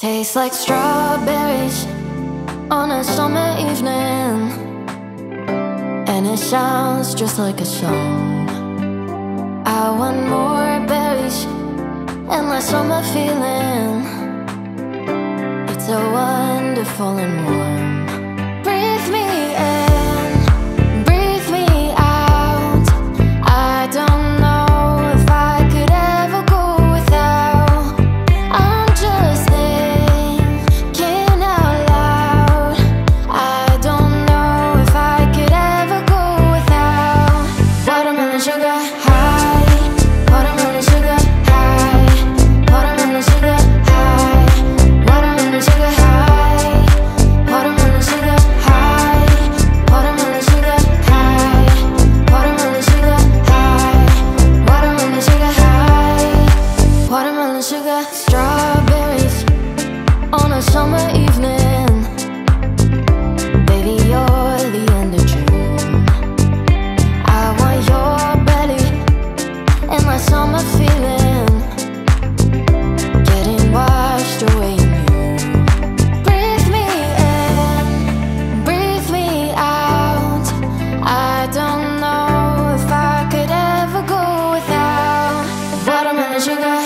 Tastes like strawberries on a summer evening, and it sounds just like a song. I want more berries and less summer feeling. It's so wonderful and warm. Sugar, strawberries on a summer evening. Baby, you're the end of June. I want your belly and my summer feeling, getting washed away in you. Breathe me in, breathe me out. I don't know if I could ever go without watermelon sugar.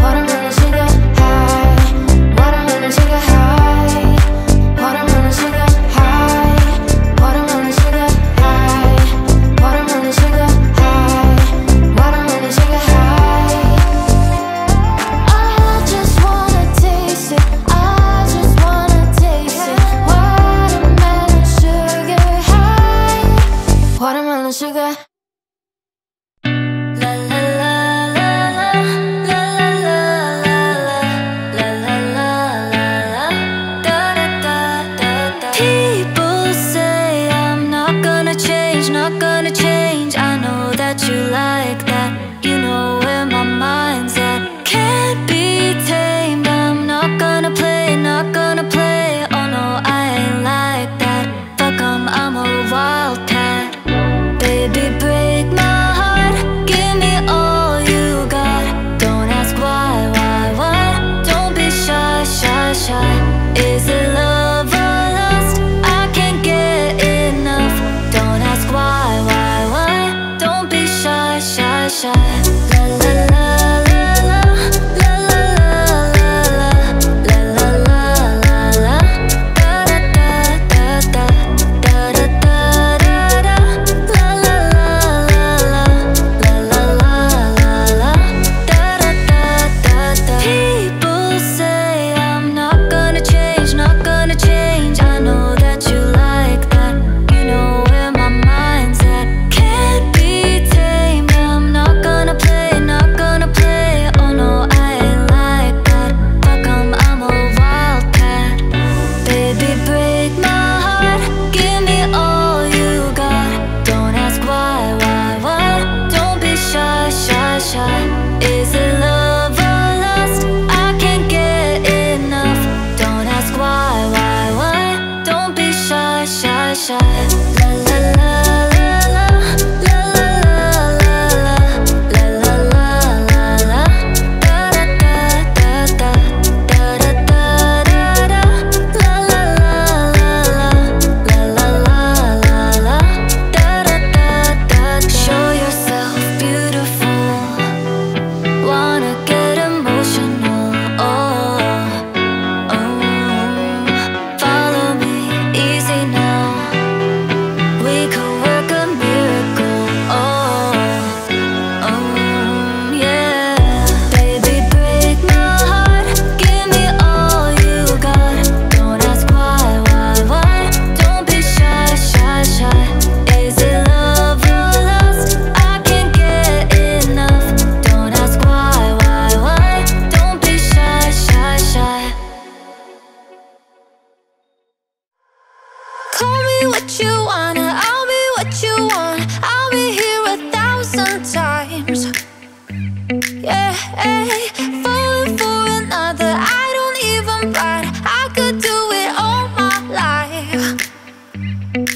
Watermelon sugar. People say I'm not gonna change, not gonna change. I know that you like that. You know where my mind's at. Can't be tamed. I'm not gonna play, not gonna play. Oh no, I ain't like that. Fuck 'em, I'm a wildcat. Baby, break my heart, give me all you got. Don't ask why, don't be shy. Is it love or lust? I can't get enough. Don't ask why, don't be shy. Is it love or lust? I can't get enough. Don't ask why, don't be shy. What you wanna, I'll be what you want. I'll be here 1,000 times. Yeah, falling for another, I don't even bite. I could do it all my life.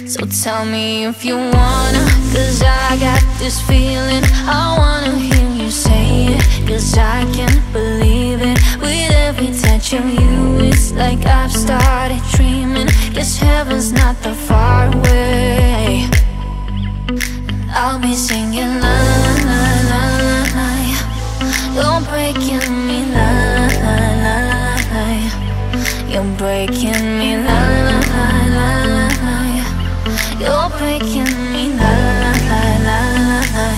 So tell me if you wanna, 'cause I got this feeling. I wanna hear you say it, 'cause 'cause I can't believe it. With every touch of you, it's like I've started dreaming. Guess heaven's not that far away. I'll be singing la la la la la la. You're breaking me la la la la la. You're breaking me la la la la la. You're breaking me la la la la la.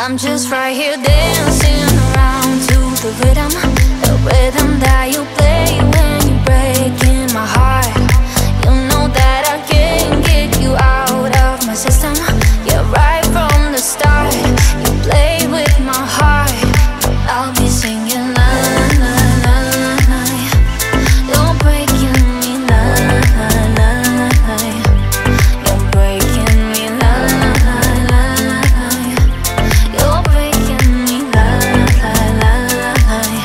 I'm just right here dancing around to the rhythm that you play when you're breaking my heart. You know that I can't get you out of my system. Yeah, right from the start, you play with my heart. I'll be singing la la la la la. You're breaking me la la la la. You're breaking me la la la la. You're breaking me la la la la.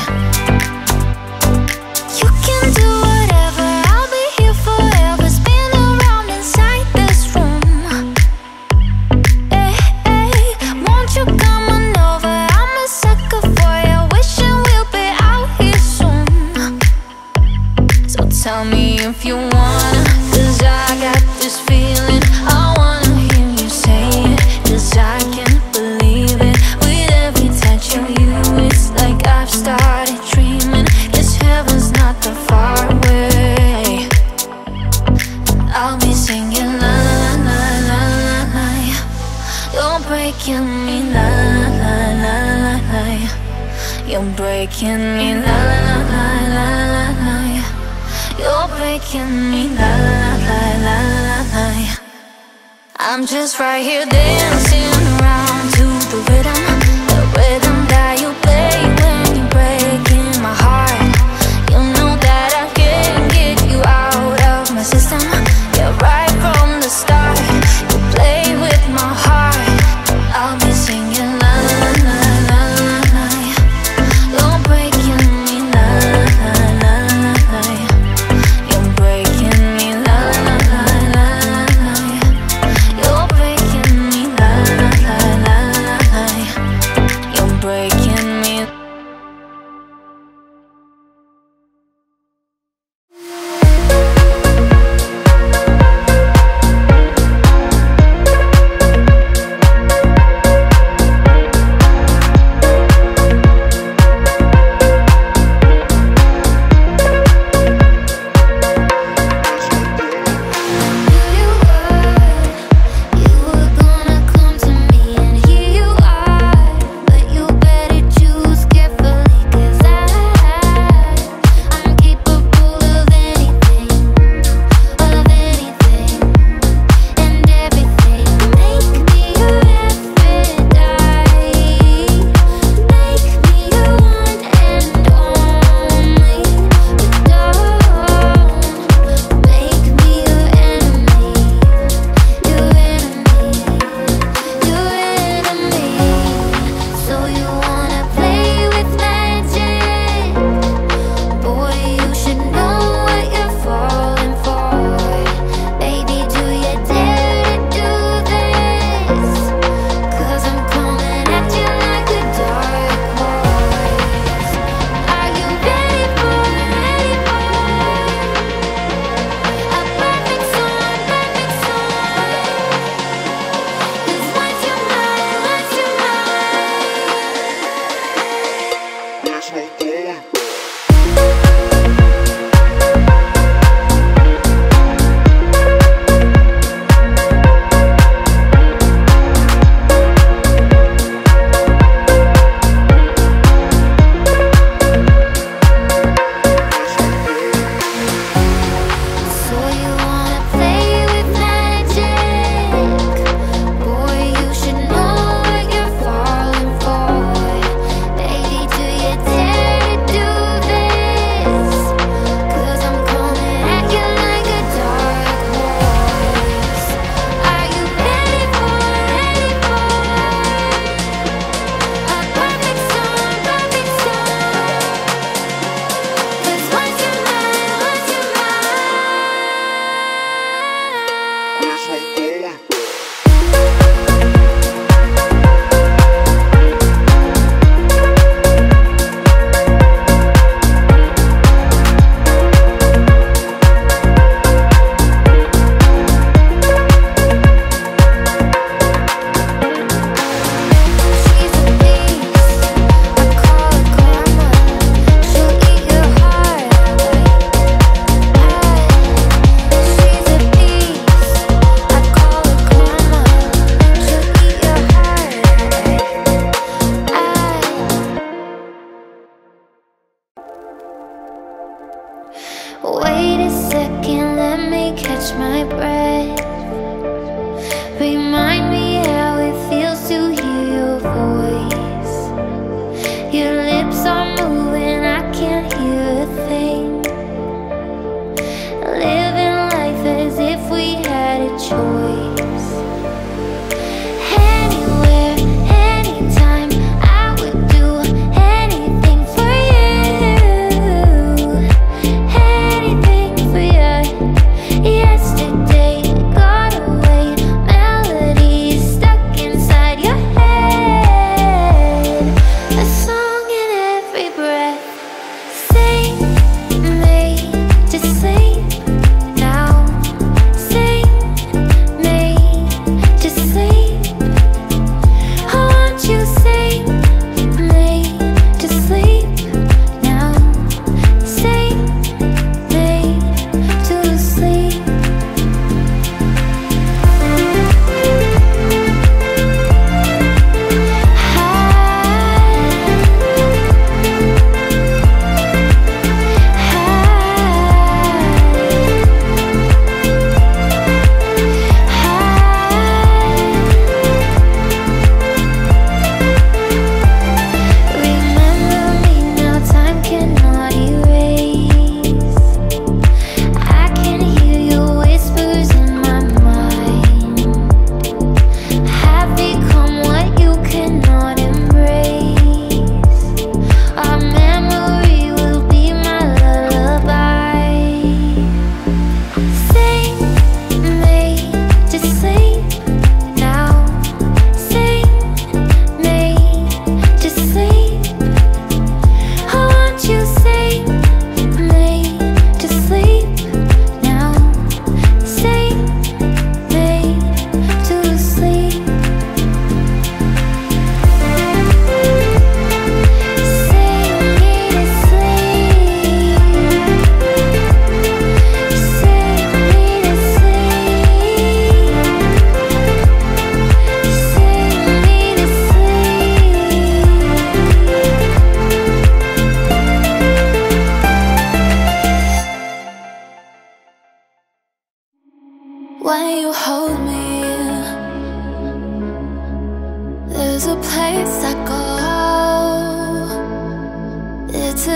You can do whatever, I'll be here forever. Spin around inside this room. Hey, hey, won't you come on over? I'm a sucker for you, wishing we'll be out here soon. So tell me if you wanna, 'cause I got this feeling. I wanna hear you say it, 'cause I can't believe it. With every touch of you, it's like I've started dreaming. Guess heaven's not that far away. I'll be singing la la la la la la. You're breaking me la la la la la la. You're breaking me la la la la la la. You're breaking me la la la la la la. I'm just right here dancing around to the rhythm that you play when you're breaking my heart. You know that I can't get you out of my system. Yeah, right from the start, you play with my heart. I'll be singing la la la la la la. You're breaking me la la la la la la. You're breaking me la la la la la la. You're breaking me la la la la la la. You're breaking me. You were gonna come to me, and here you are, but you better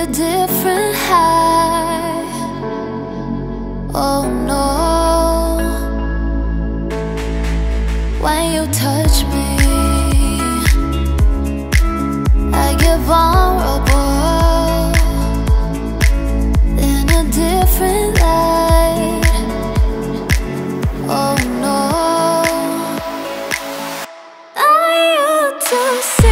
a different high. Oh no, when you touch me, I get vulnerable in a different light. Oh no, I ought to see.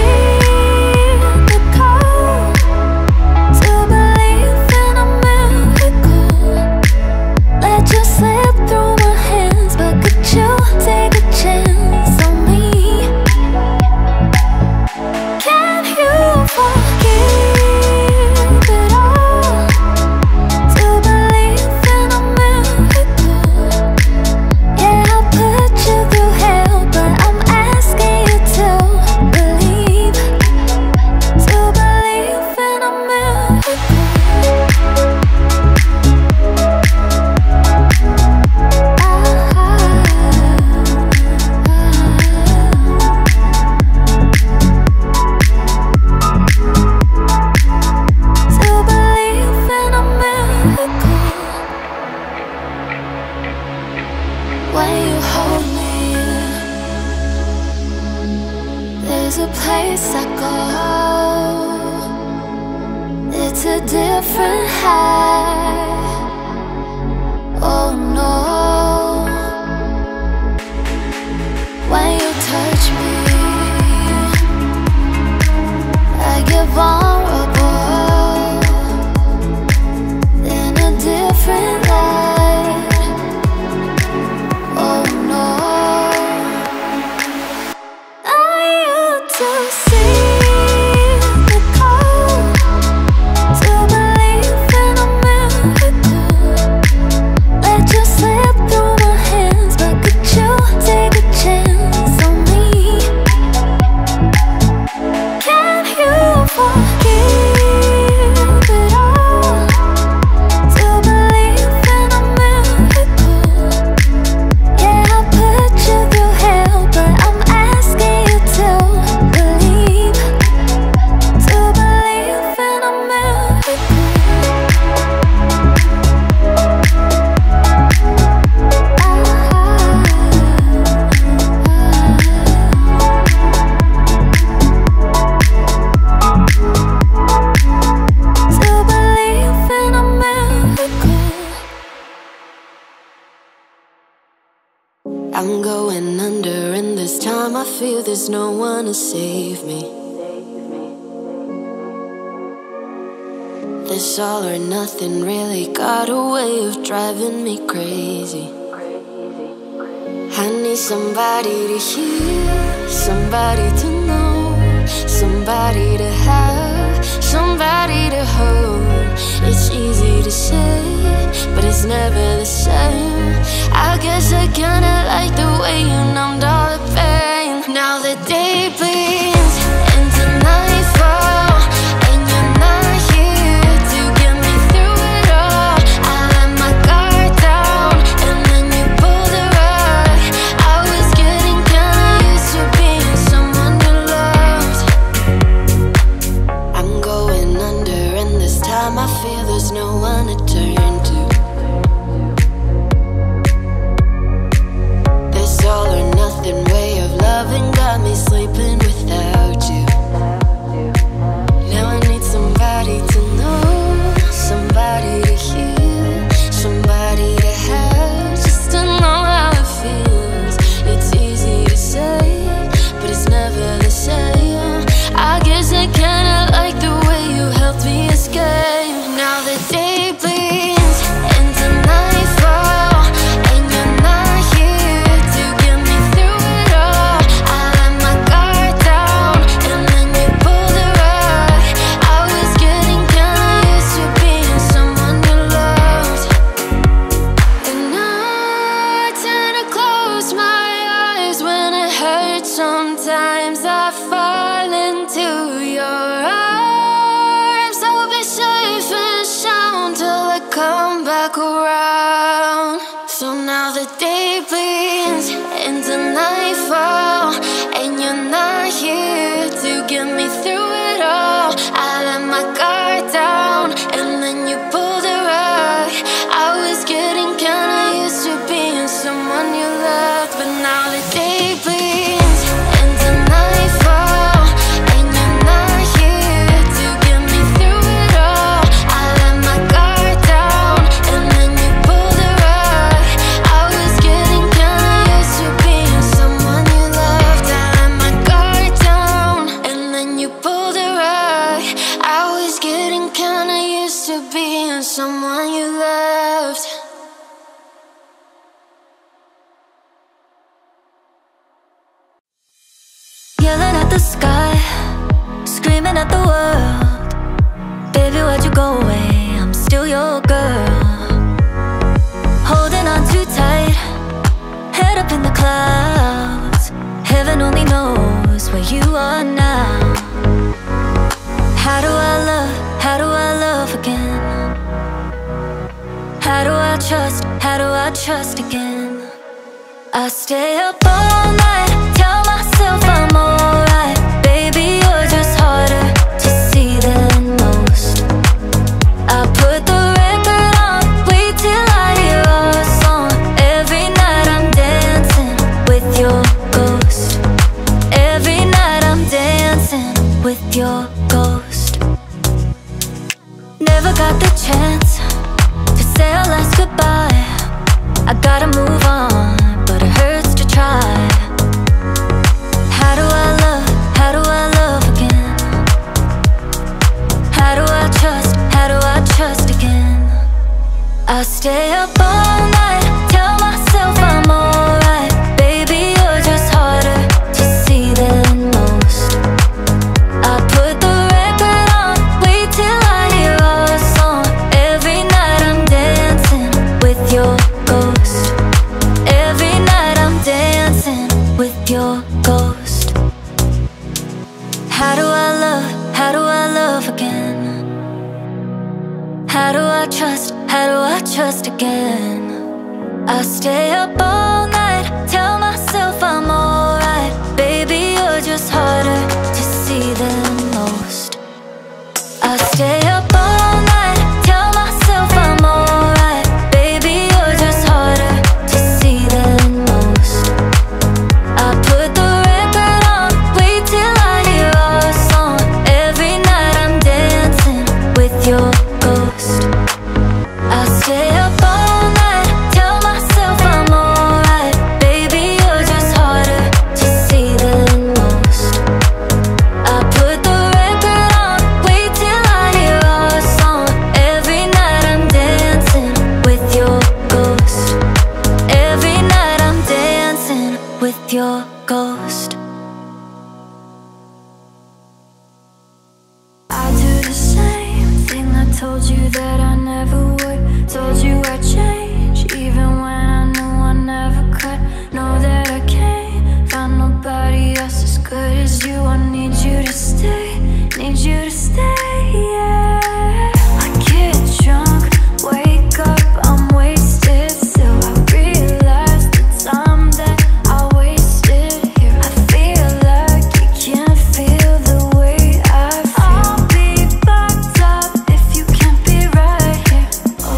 There's a place I go, it's a different high. Oh no, when you touch me, I get vulnerable in a different light. I'm going under, and this time I feel there's no one to save me. This all or nothing really got a way of driving me crazy. I need somebody to hear, somebody to know, somebody to have, somebody to hold. It's easy to say, but it's never the same. I guess I kinda like the way you numbed all the pain. Now the day bleeds into nightfall, and you're not here to get me through it all. I let my guard down, and then you pulled the rug. I was getting kinda used to being someone you loved. I'm going under, and this time I feel there's no one to turn to. Way of loving got me sleeping without you. Now I need somebody to know, somebody to hear, somebody to have, just to know how it feels. It's easy to say, but it's never the same. I guess I kinda like the way you helped me escape. Now the day bleeds into nightfall. Through it all, I let my guard down, someone you loved. Yelling at the sky, screaming at the world. Baby, why'd you go away? I'm still your girl. Holding on too tight, head up in the clouds. Heaven only knows where you are now. How do I love? How do I love again? How do I trust? How do I trust again? I stay up all night, tell myself I'm alright. Baby, you're just harder to see than most. I put the record on, wait till I hear our song. Every night I'm dancing with your ghost. Every night I'm dancing with your ghost. Never got the chance to say our last goodbye. I gotta move on, but it hurts to try. How do I love? How do I love again? How do I trust? How do I trust again? I stay up all night, tell myself I'm alright. Baby, you're just harder to see than most. I put the record on, wait till I hear our song. Every night I'm dancing with your ghost. Every night I'm dancing with your ghost. How do I love? How do I love again? How do I trust? How do I trust again? I stay up all night, tell myself I'm alright. Baby, you're just harder to see than most. I stay up all night, tell myself I'm alright. Baby, you're just harder to see than most. I put the record on, wait till I hear our song. Every night I'm dancing with your ghost. I stay up all night, tell myself I'm alright. Baby, you're just harder to see than most. I put the record on, wait till I hear our song. Every night I'm dancing with your ghost. Every night I'm dancing with your ghost. I do the same thing I told you that I never would. Told you I'd change, even when I knew I never could. Know that I can't find nobody else as good as you. I need you to stay, need you to stay, yeah. I get drunk, wake up, I'm wasted still. I realize the time that I wasted here. I feel like you can't feel the way I feel. I'll be fucked up if you can't be right here. Oh,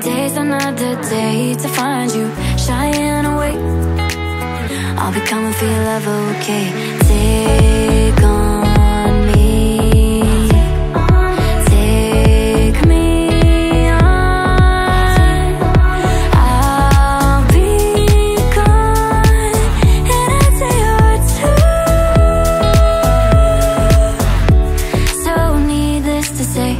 day's another day to find you, shying away. I'll be coming for your love, okay? Take on me, take me on. I'll be gone in a day or two. So needless to say,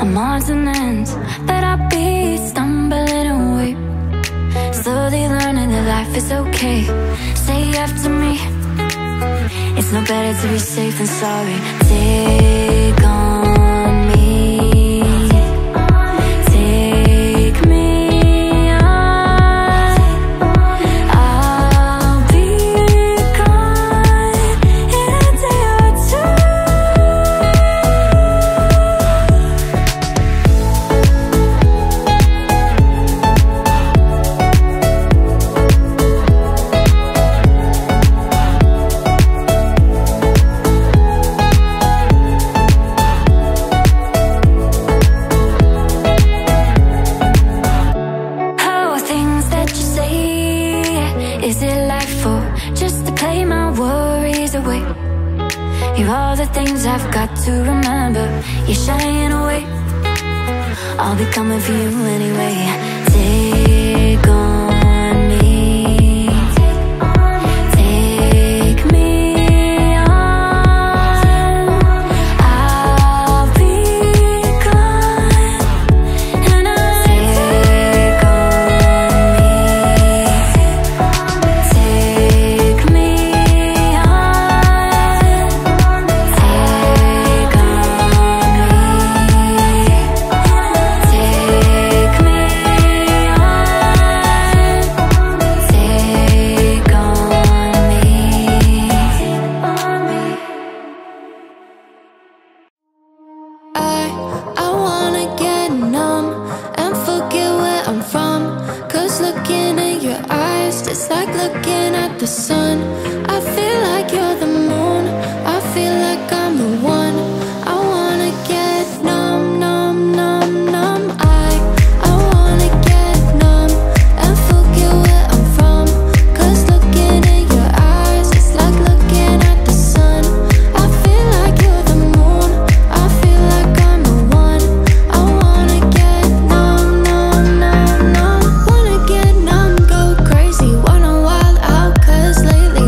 I'm on to an end, but I'll be stumbling away, slowly learning that life is okay. Stay after me, it's no better to be safe than sorry. Take on me, take me on. I'll be gone in a day or two. Is it life or just to play my worries away? You're all the things I've got to remember. You're shying away, I'll be coming for you anyway. Take on me, take me on. I'll be gone and I'll take on me. Lately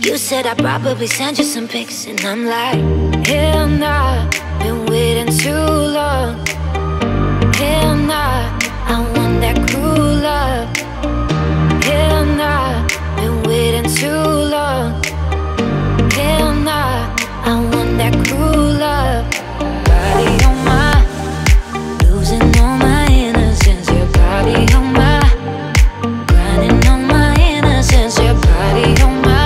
You said I probably sent you some pics, and I'm like, hell nah, been waiting too long. Hell nah, I want that cruel love. Hell nah, been waiting too long. Hell nah, I want that cruel love. Body on my, losing all my innocence. Your body on my, grinding on my innocence. Your body on my.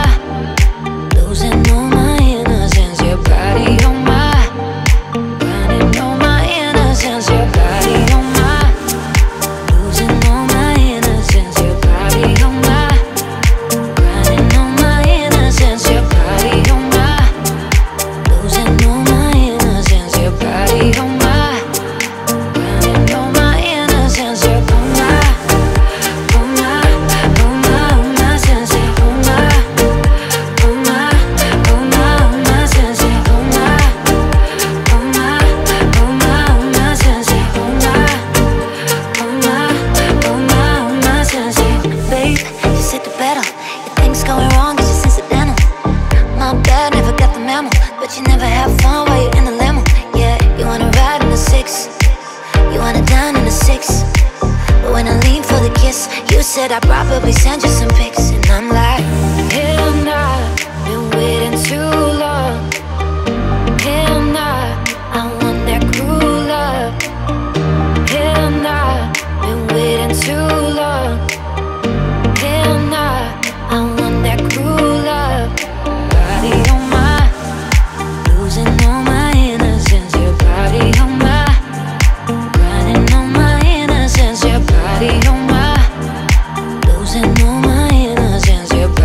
Losing all my innocence, your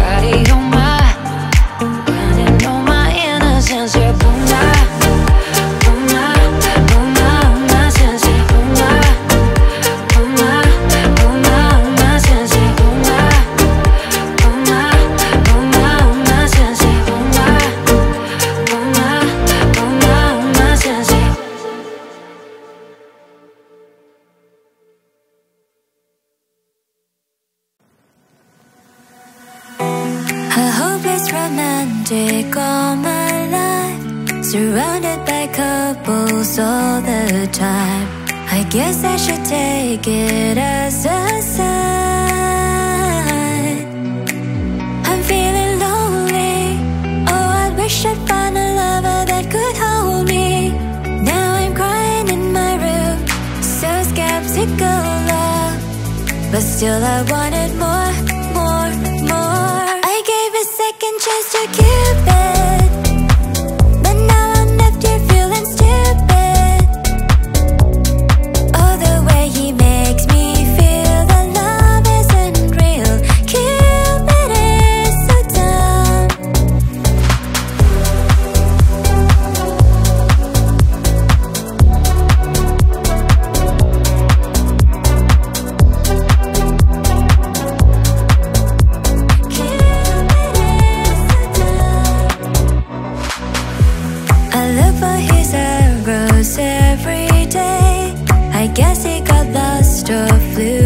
news all the time. I guess I should take it as a sign. I'm feeling lonely. Oh, I wish I'd find a lover that could hold me. Now I'm crying in my room, so skeptical love, but still I wanted more, more, more. I gave a second chance to Cupid, but now I'm left here feeling stupid. Oh, the way he makes me feel that love isn't real. Cupid is so dumb. I look for his arrows every day. I guess he got lost or flew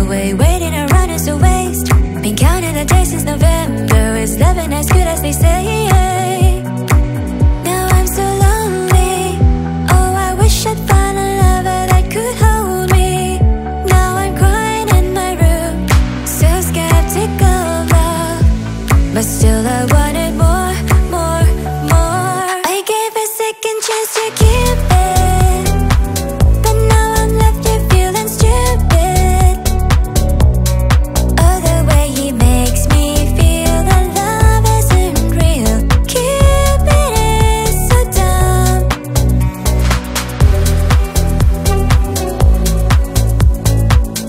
away. Waiting around is a waste. Been counting the days since November. Is loving as good as they say? Now I'm so lonely. Oh, I wish I'd find a lover that could hold me. Now I'm crying in my room, so skeptical of love, but still I wanted more, more, more. I gave a second chance to Cupid, but now I'm left here feeling stupid. Oh, the way he makes me feel that love isn't real. Cupid is so dumb. Cupid is so dumb.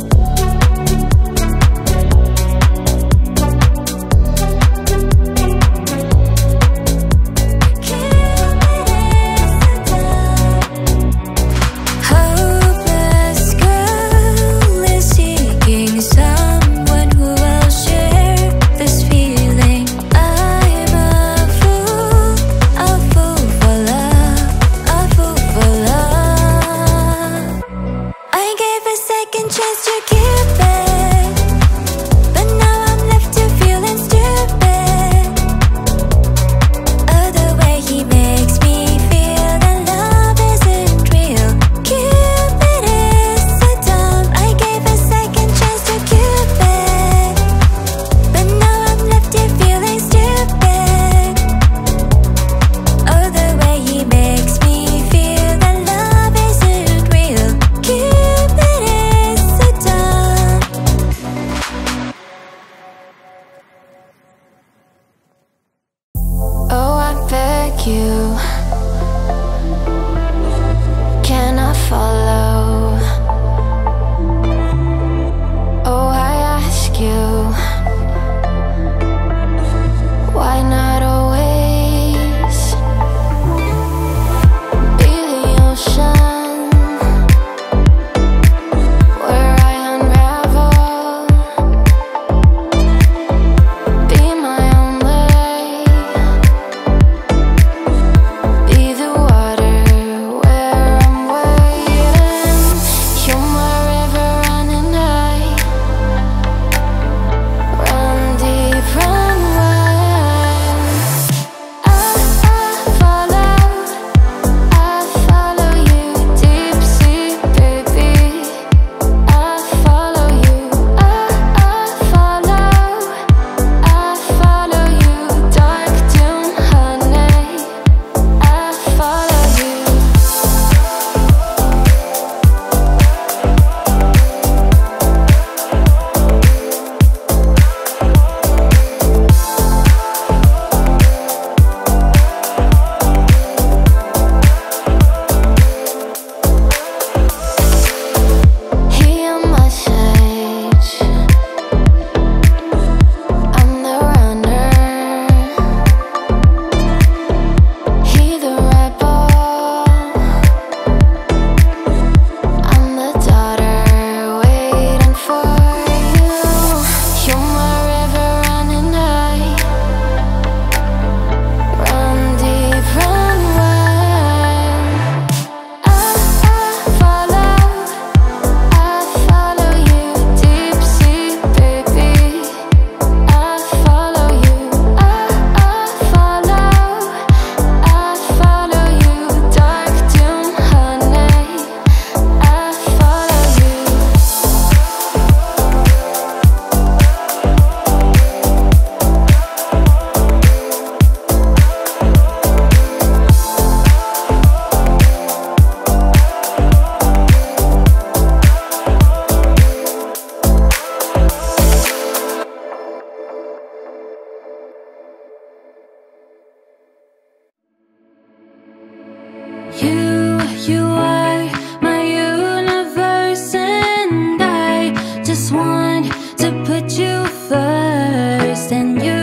You are my universe, and I just want to put you first. And you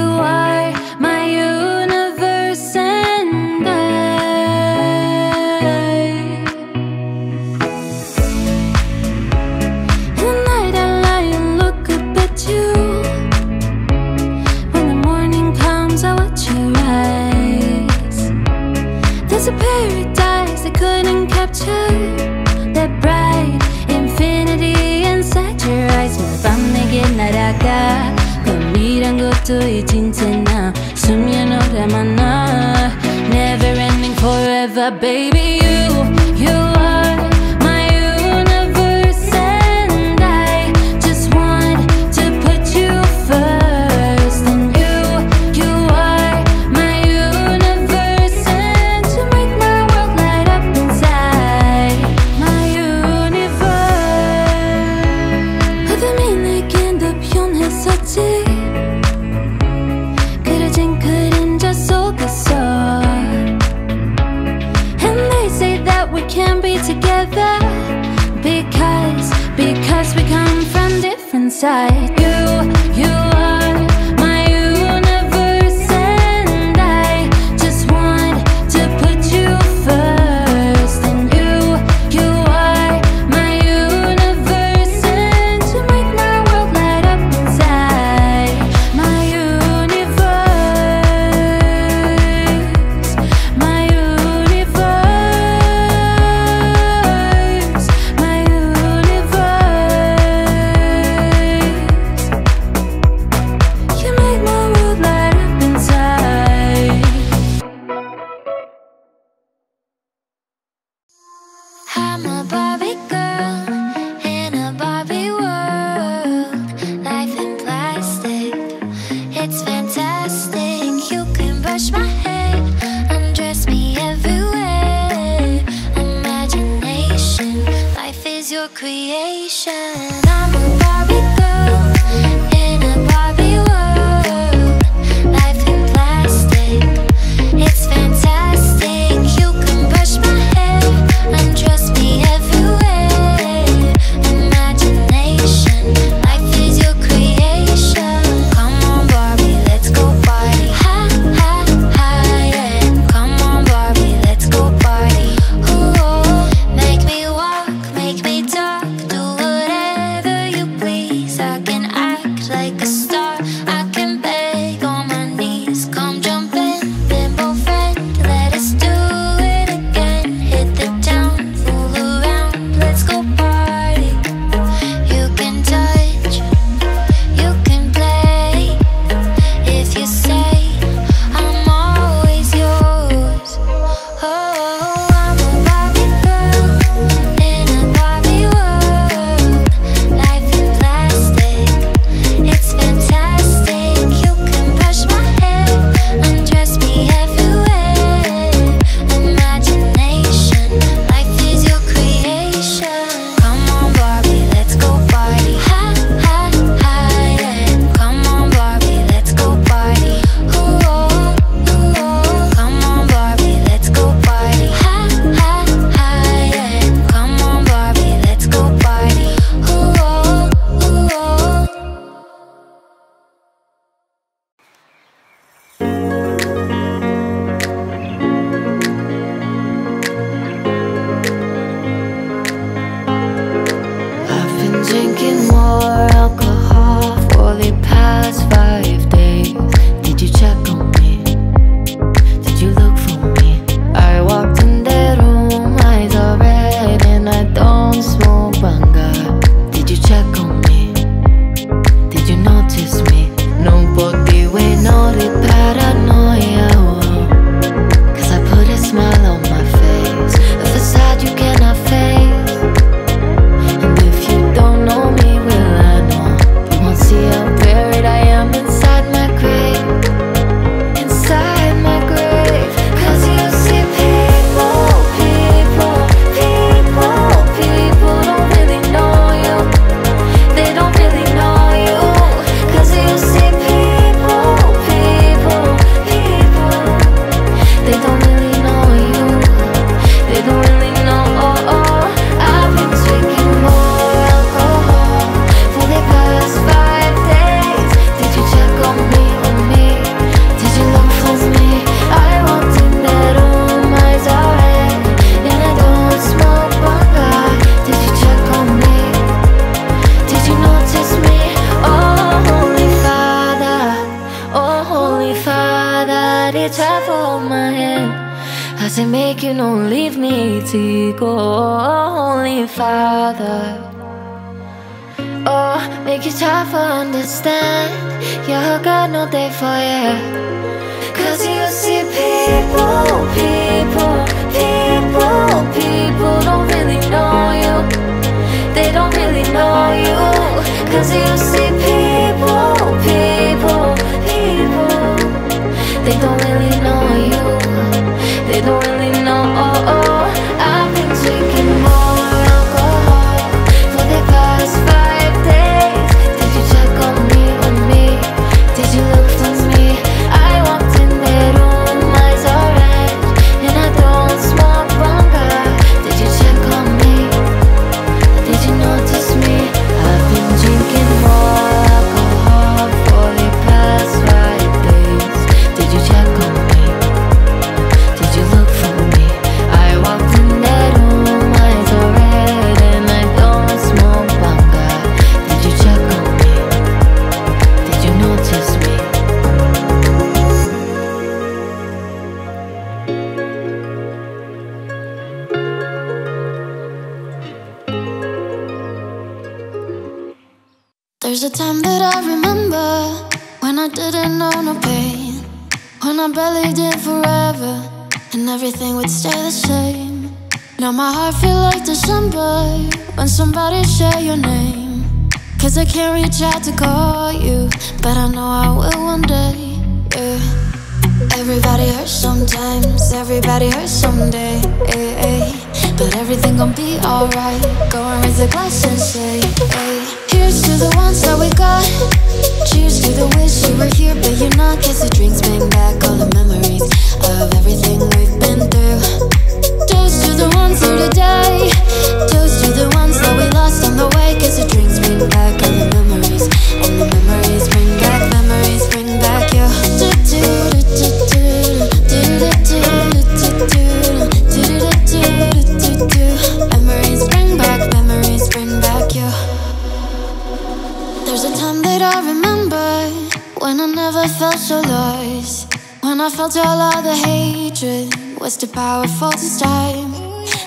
are my universe, and At night I lie and look up at you. When the morning comes, I watch you rise. There's a paradise I couldn't capture, that bright infinity inside your eyes. 밤 내게 날아가 꿈이란 것도 이젠 나 수면 오래만 나. Never ending forever, baby. You are together, because we come from different sides. You are my universe, and I just want to put you first. And you are my universe, and you make my world light up inside. Make me talk, do whatever. you don't leave me to go, Holy Father. Oh, make it hard for understand, your God no day for you. Cause you see people don't really know you. They don't really know you. Cause you see people, they don't really know you. They don't really know, I've been drinking more alcohol for the past 5 days. Did you check on me? Did you look for me? I walked in the room, eyes orange, and I don't smoke banga. Did you check on me? Did you notice me? I've been drinking more alcohol for the past 5 days. Did you check on me? There's a time that I remember when I didn't know no pain, when I believed in forever and everything would stay the same. Now my heart feels like December when somebody share your name, cause I can't reach out to call you, but I know I will one day, yeah. Everybody hurts sometimes, everybody hurts someday, ay, ay. But everything gon' be alright, go and raise a glass and say, ay. Cheers to the ones that we got, cheers to the wish you were here but you're not. Cause the drinks bring back all the memories of everything we've been through. Toast to the ones here today, toast to the ones that we lost on the way. Cause the drinks bring back all the memories, and the memories bring back you. Memories bring back you. There's a time that I remember when I never felt so lost, when I felt all of the hatred was too powerful to stop.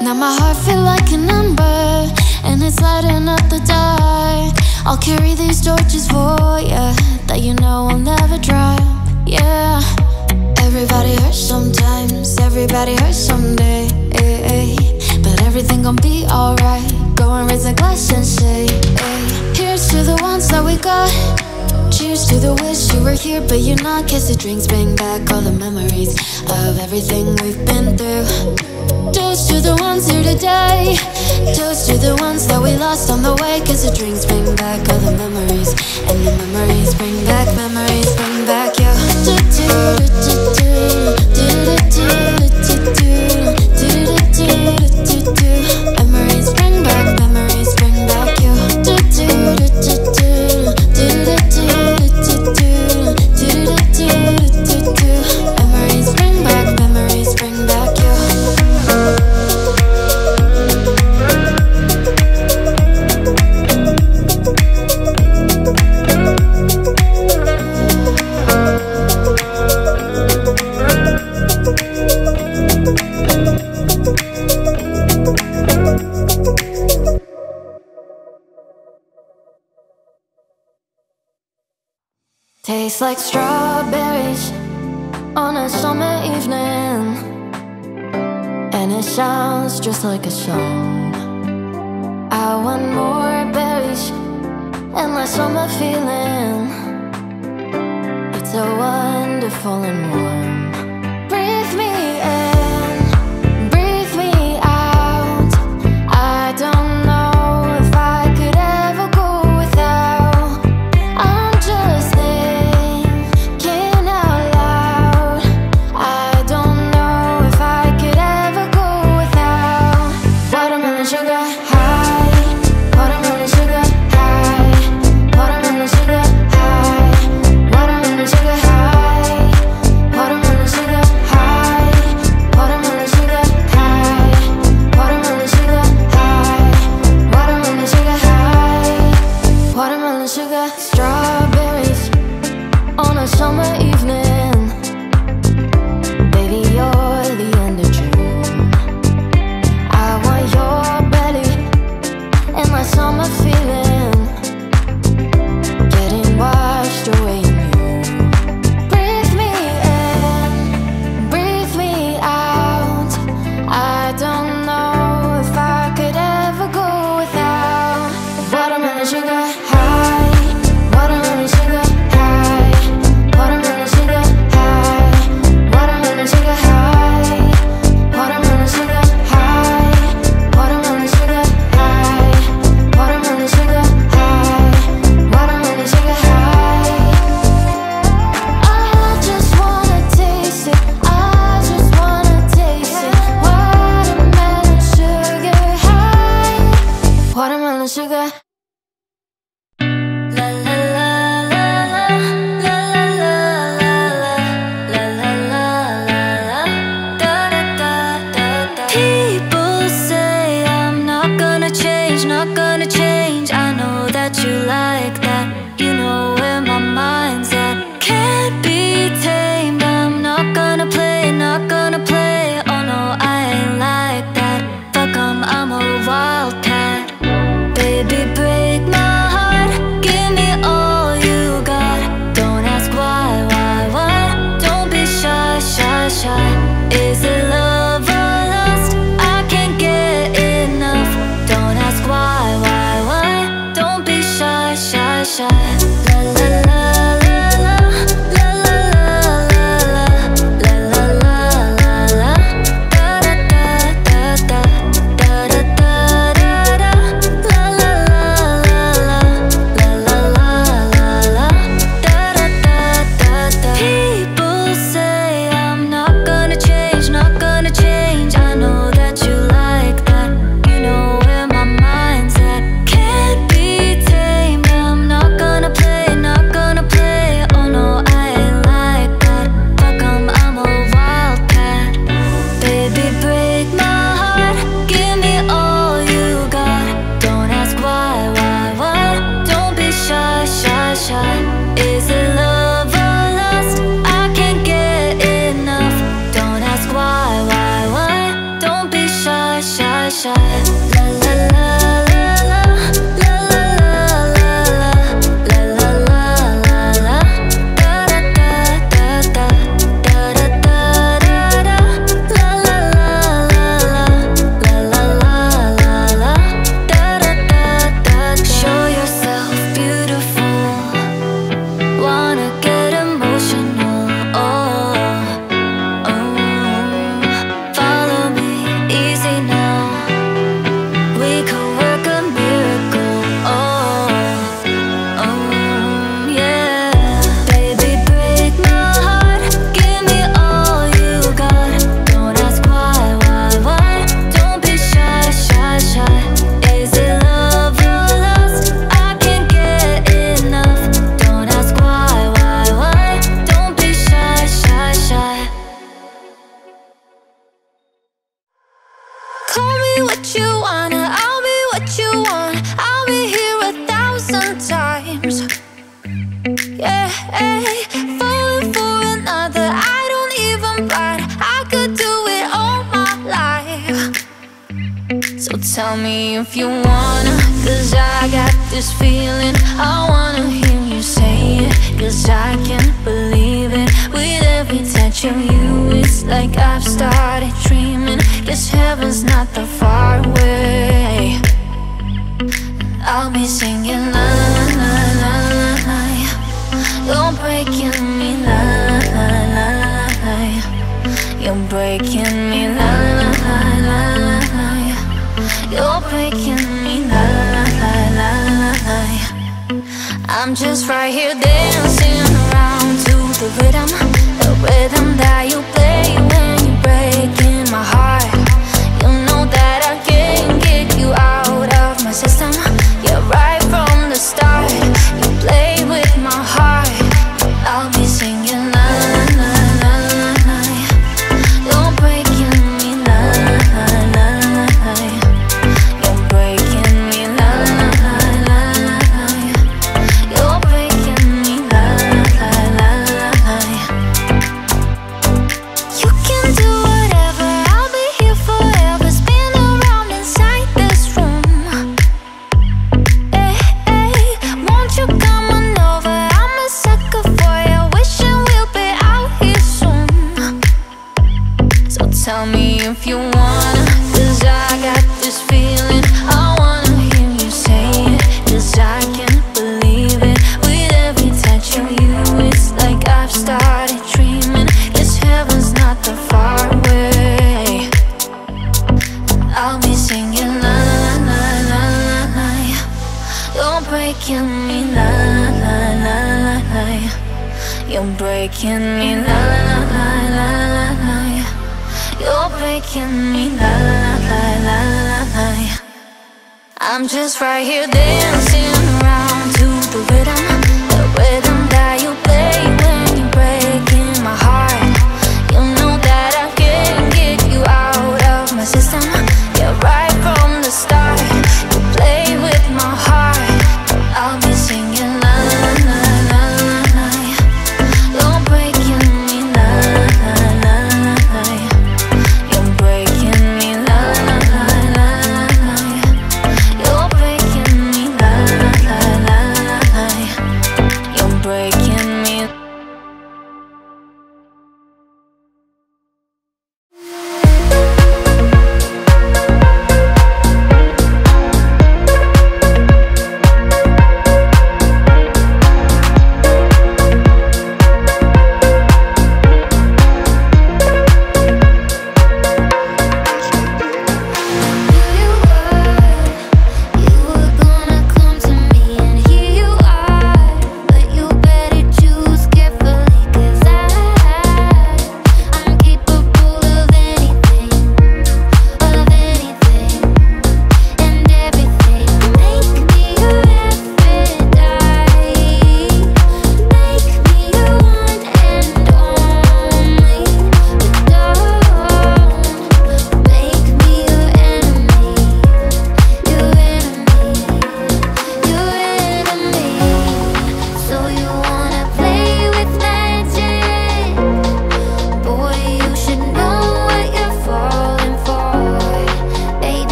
Now my heart feels like an ember and it's lighting up the dark. I'll carry these torches for ya that you know I'll never drop, yeah. Everybody hurts sometimes, everybody hurts someday, ay, ay. But everything gon' be alright, go and raise a glass and say, ay. Cheers to the ones that we got, cheers to the wish you were here but you're not. Cause the drinks bring back all the memories of everything we've been through. Toast to the ones here today, toast to the ones that we lost on the way. Cause the drinks bring back all the memories, and the memories bring back you. Memories bring back you. Memories bring back, memories bring back you. Tastes like strawberries on a summer evening, and it sounds just like a song. I want more berries and less summer feeling. It's so wonderful and warm. Breathe me in, breathe me out. I don't know if I could ever go without. Watermelon sugar high, watermelon sugar high, watermelon sugar high, watermelon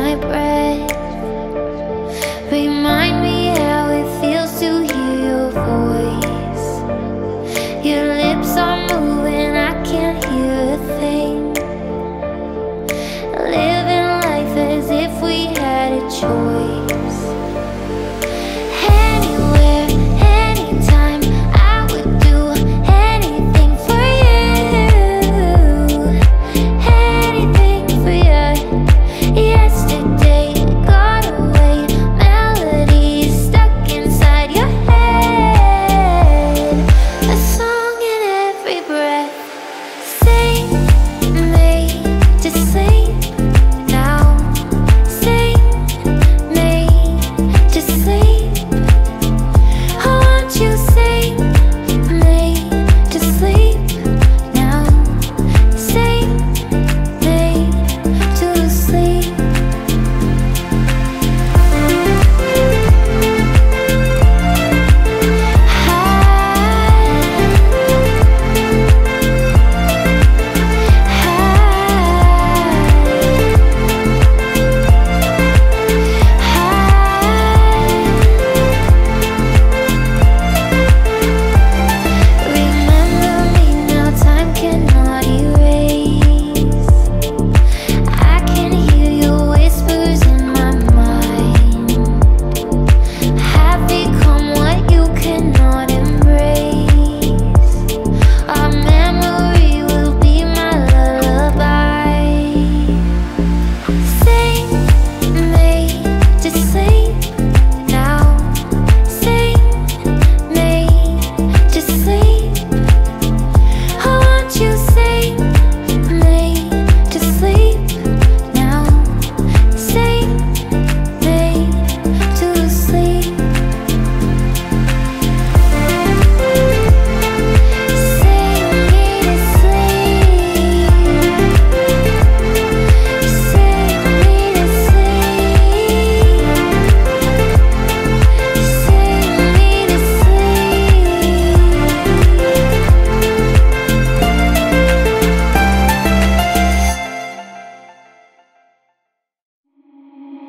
my breath. Remind me how it feels to hear your voice. Your lips are moving, I can't hear a thing. Living life as if we had a choice.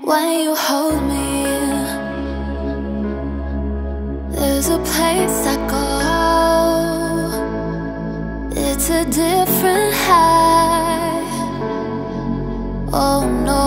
When you hold me, there's a place I go. It's a different high. Oh no.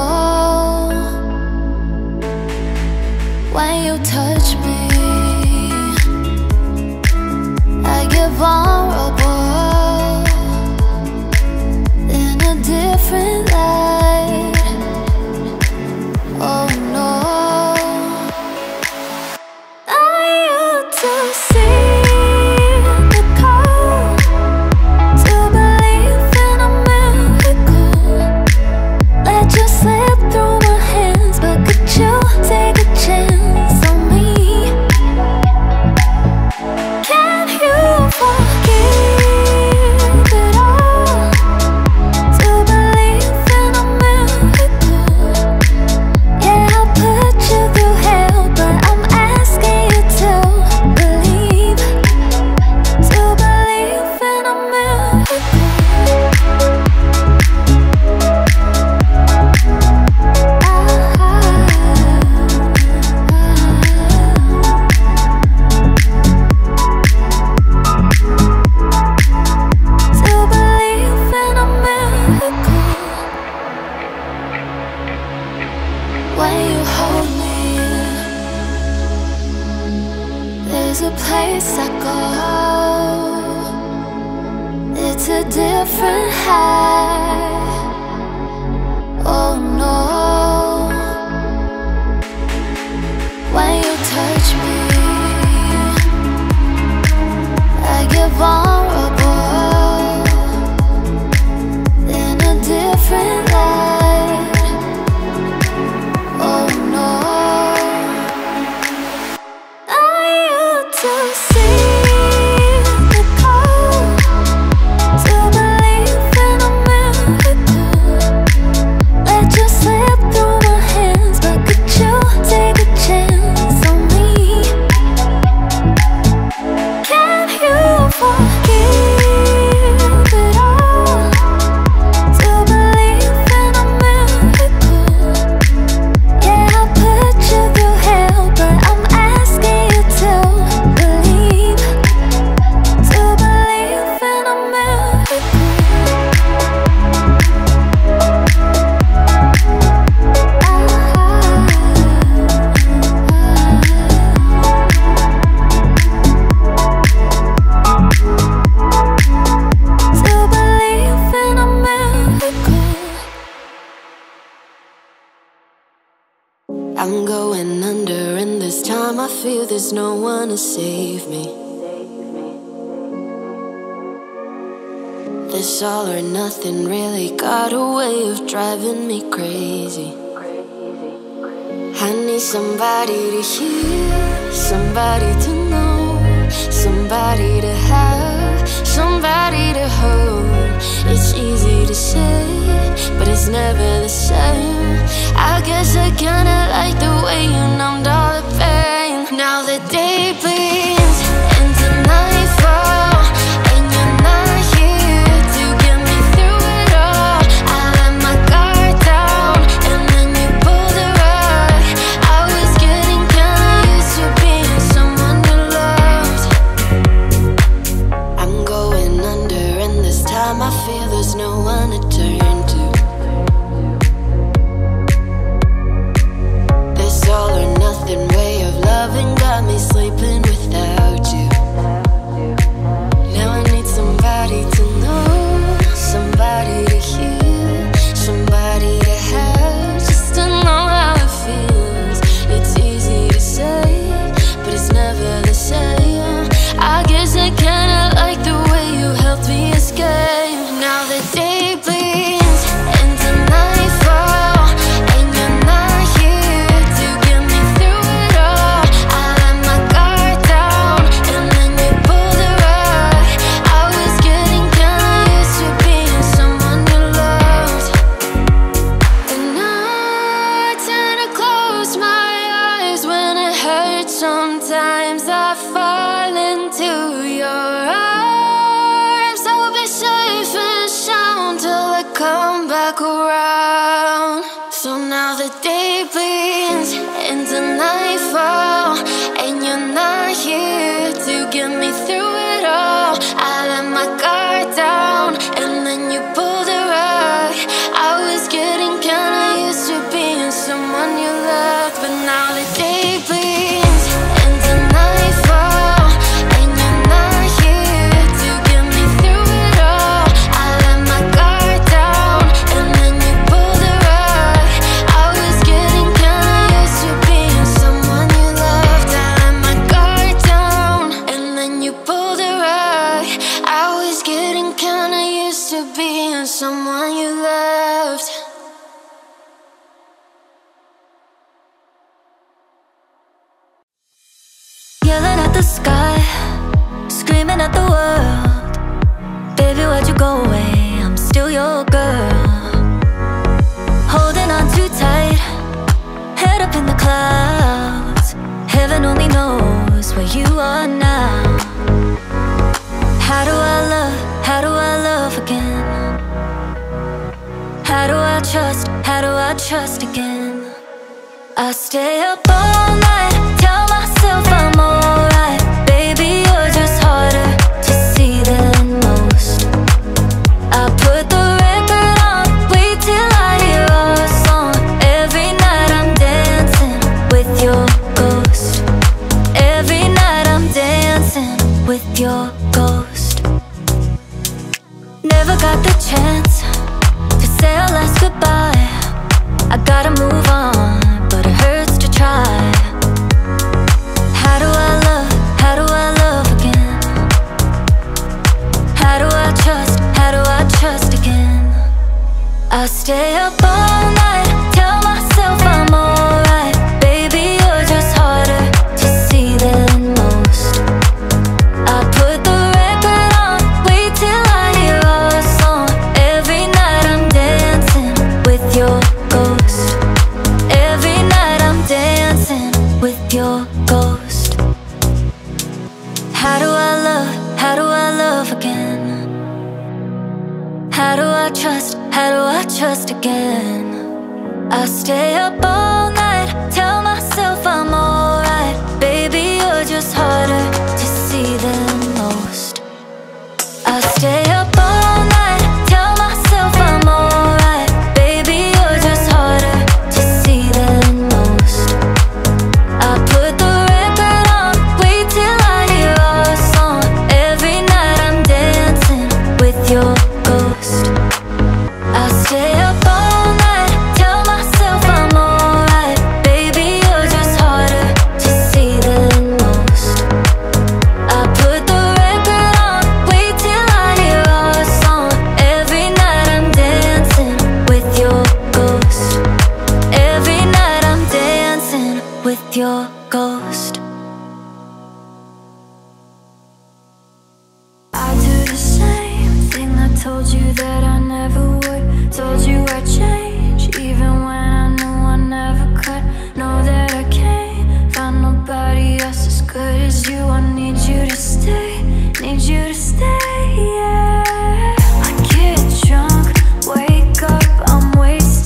When you touch me, I get vulnerable in a different light. I'm going under, and this time I feel there's no one to save me. This all or nothing really got a way of driving me crazy. I need somebody to hear, somebody to know, somebody to have, somebody to hold. It's easy to say, but it's never the same. I guess I kinda like the way you numbed all the pain. Now the day bleeds into nightfall. Stay up all night, tell myself I'm all with your ghost. I do the same thing I told you that I never would. Told you I'd change even when I knew I never could. Know that I can't find nobody else as good as you. I need you to stay, need you to stay, yeah. I get drunk, wake up, I'm wasted.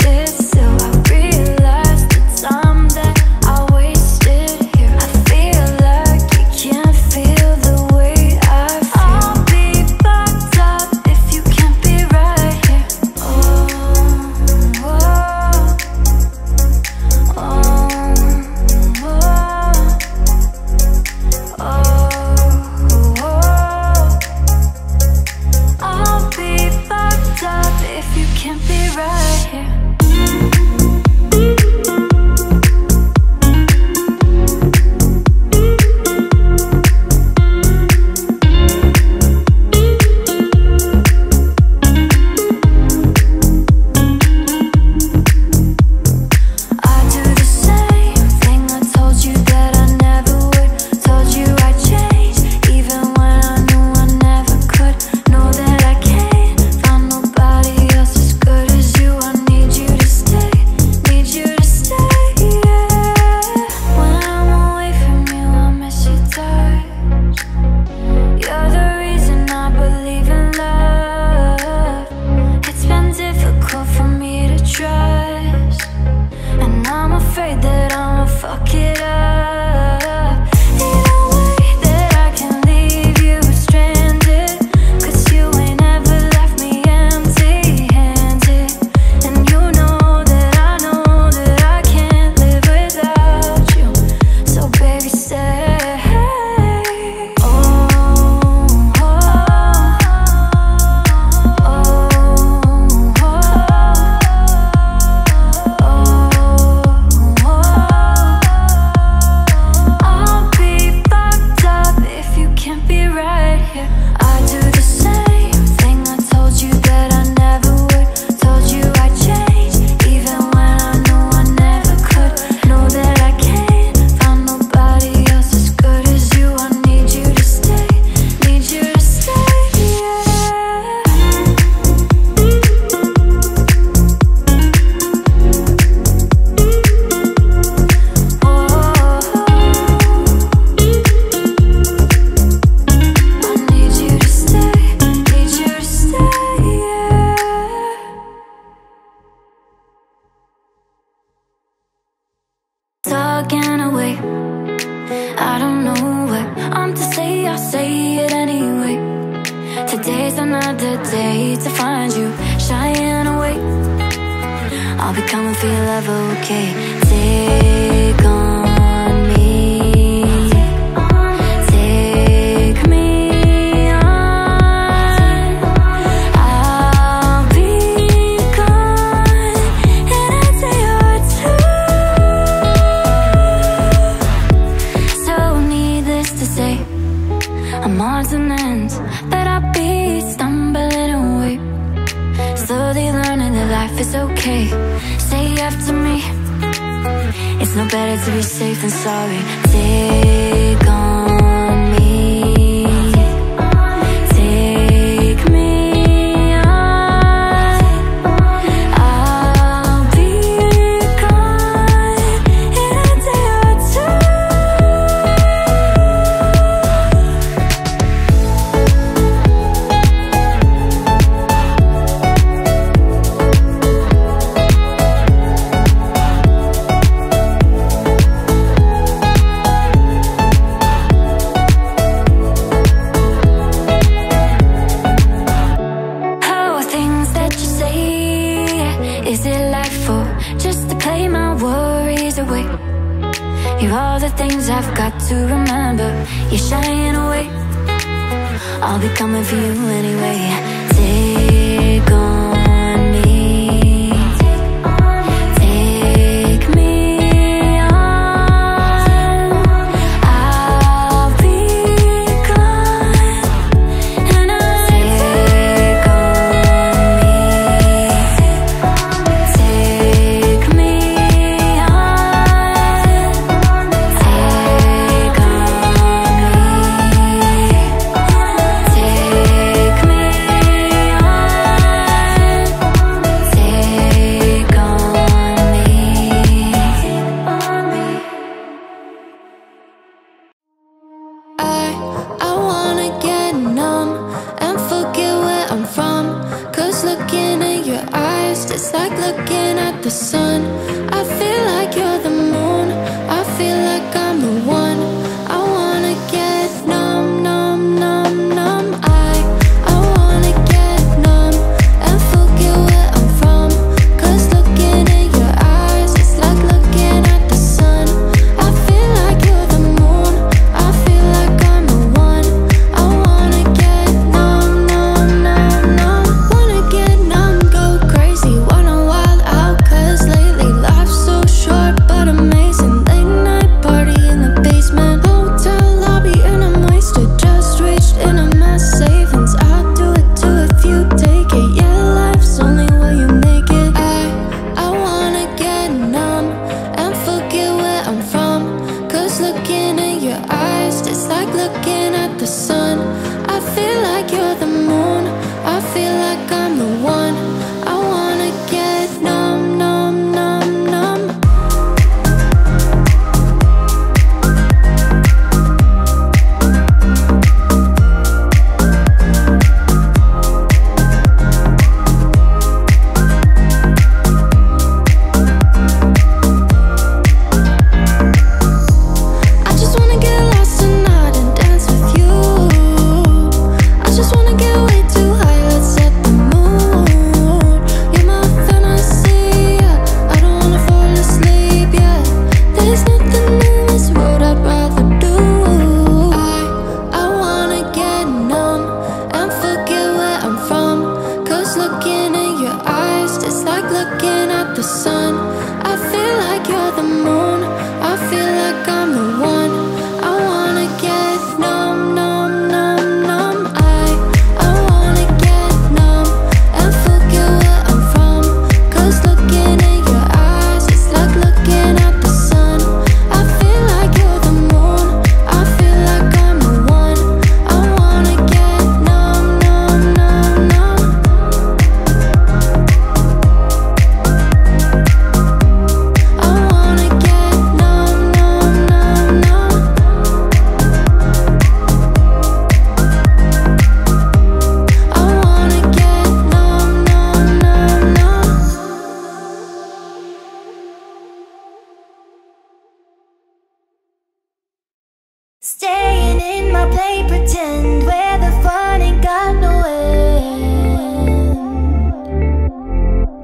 Staying in my play, pretend where the fun ain't got no end.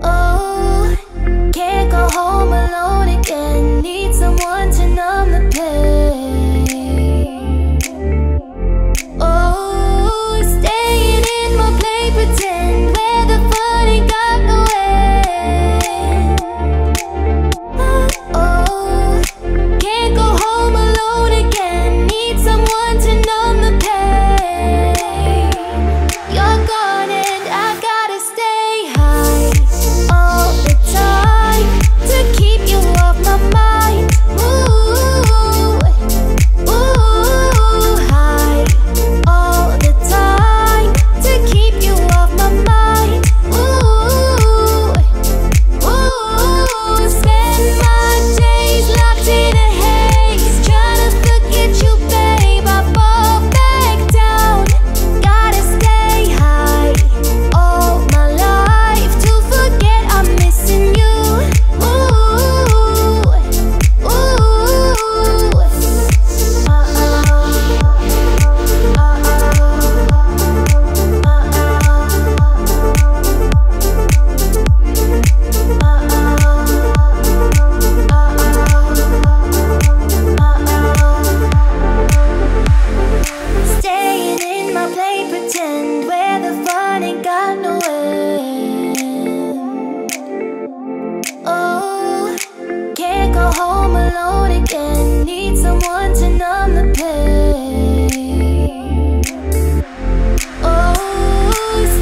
Oh, can't go home alone again. Need someone to numb the pain. Oh, staying in my play, pretend where the fun ain't got no end. Oh, can't go home alone again. Need someone to numb the pain. You're gone and I gotta stay high all the time to keep you off my mind. Ooh, ooh, high all the time to keep you off my mind. Ooh, ooh, spend my days locked in a haze, tryna forget you, babe. I fall back down. Gotta stay high all my life to forget I'm missing you. Ooh, ooh, Staying in my play, pretend where the fun ain't got no end. Oh, can't go home alone again. Need someone to numb the pain. Oh,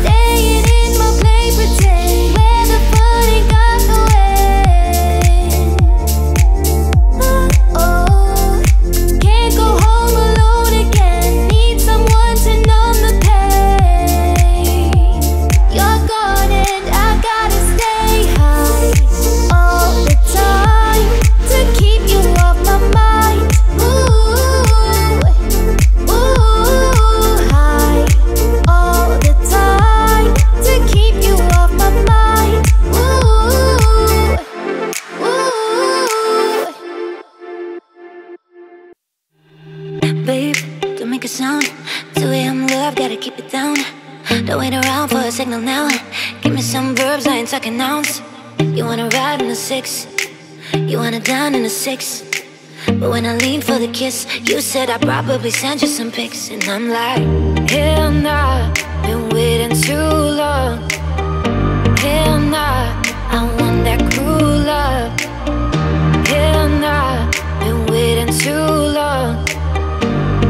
staying in my play, pretend where the fun ain't got no end. Oh, can't go home alone again. Need someone to numb the pain. You're gone and I gotta stay high all the time to keep you off my mind. Ooh, ooh, high all the time to keep you off my mind. Ooh, ooh. Babe, don't make a sound. 2 AM love, gotta keep it down. Don't wait around for a signal now. Give me some verbs, I ain't talking nouns. You wanna ride in a six, you wanna down in a six. But when I lean for the kiss, you said I probably sent you some pics. And I'm like, hell nah, been waiting too long. Hell nah, I want that cruel love. Hell nah, been waiting too long.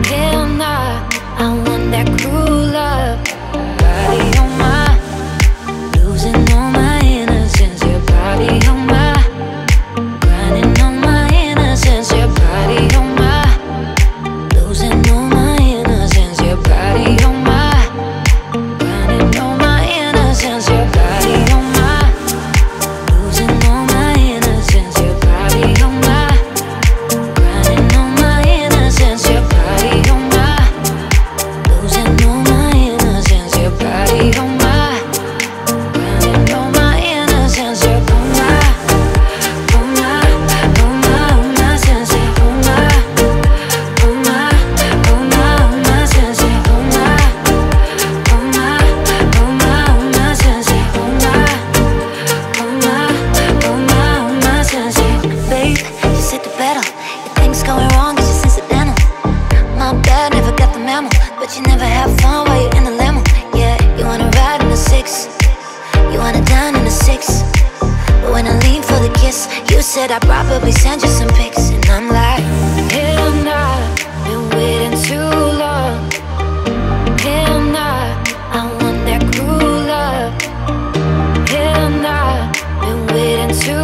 Hell nah, I want that cruel love. Body on my, losing all my innocence. Your body on my, grinding on my innocence. Your body on my, losing all my innocence. Your body on my, grinding on my innocence. Your body on my, losing all my innocence. Your body on my, grinding on my innocence. Your body on my, losing all my innocence. Your body on my, grinding on my innocence. Your on my sense. On my sense. On my sense. On my sense. Babe, you said the battle. Your things going wrong, it's just incidental. My bad, never got the memo. But you never have fun while you're in the limo. Yeah, you wanna ride in a six, you wanna dine in a six. But when I lean for the kiss, you said I probably sent you some pics. And I'm like, hell nah, been waiting too long. Hell nah, I want that cruel love. Hell nah, been waiting too long.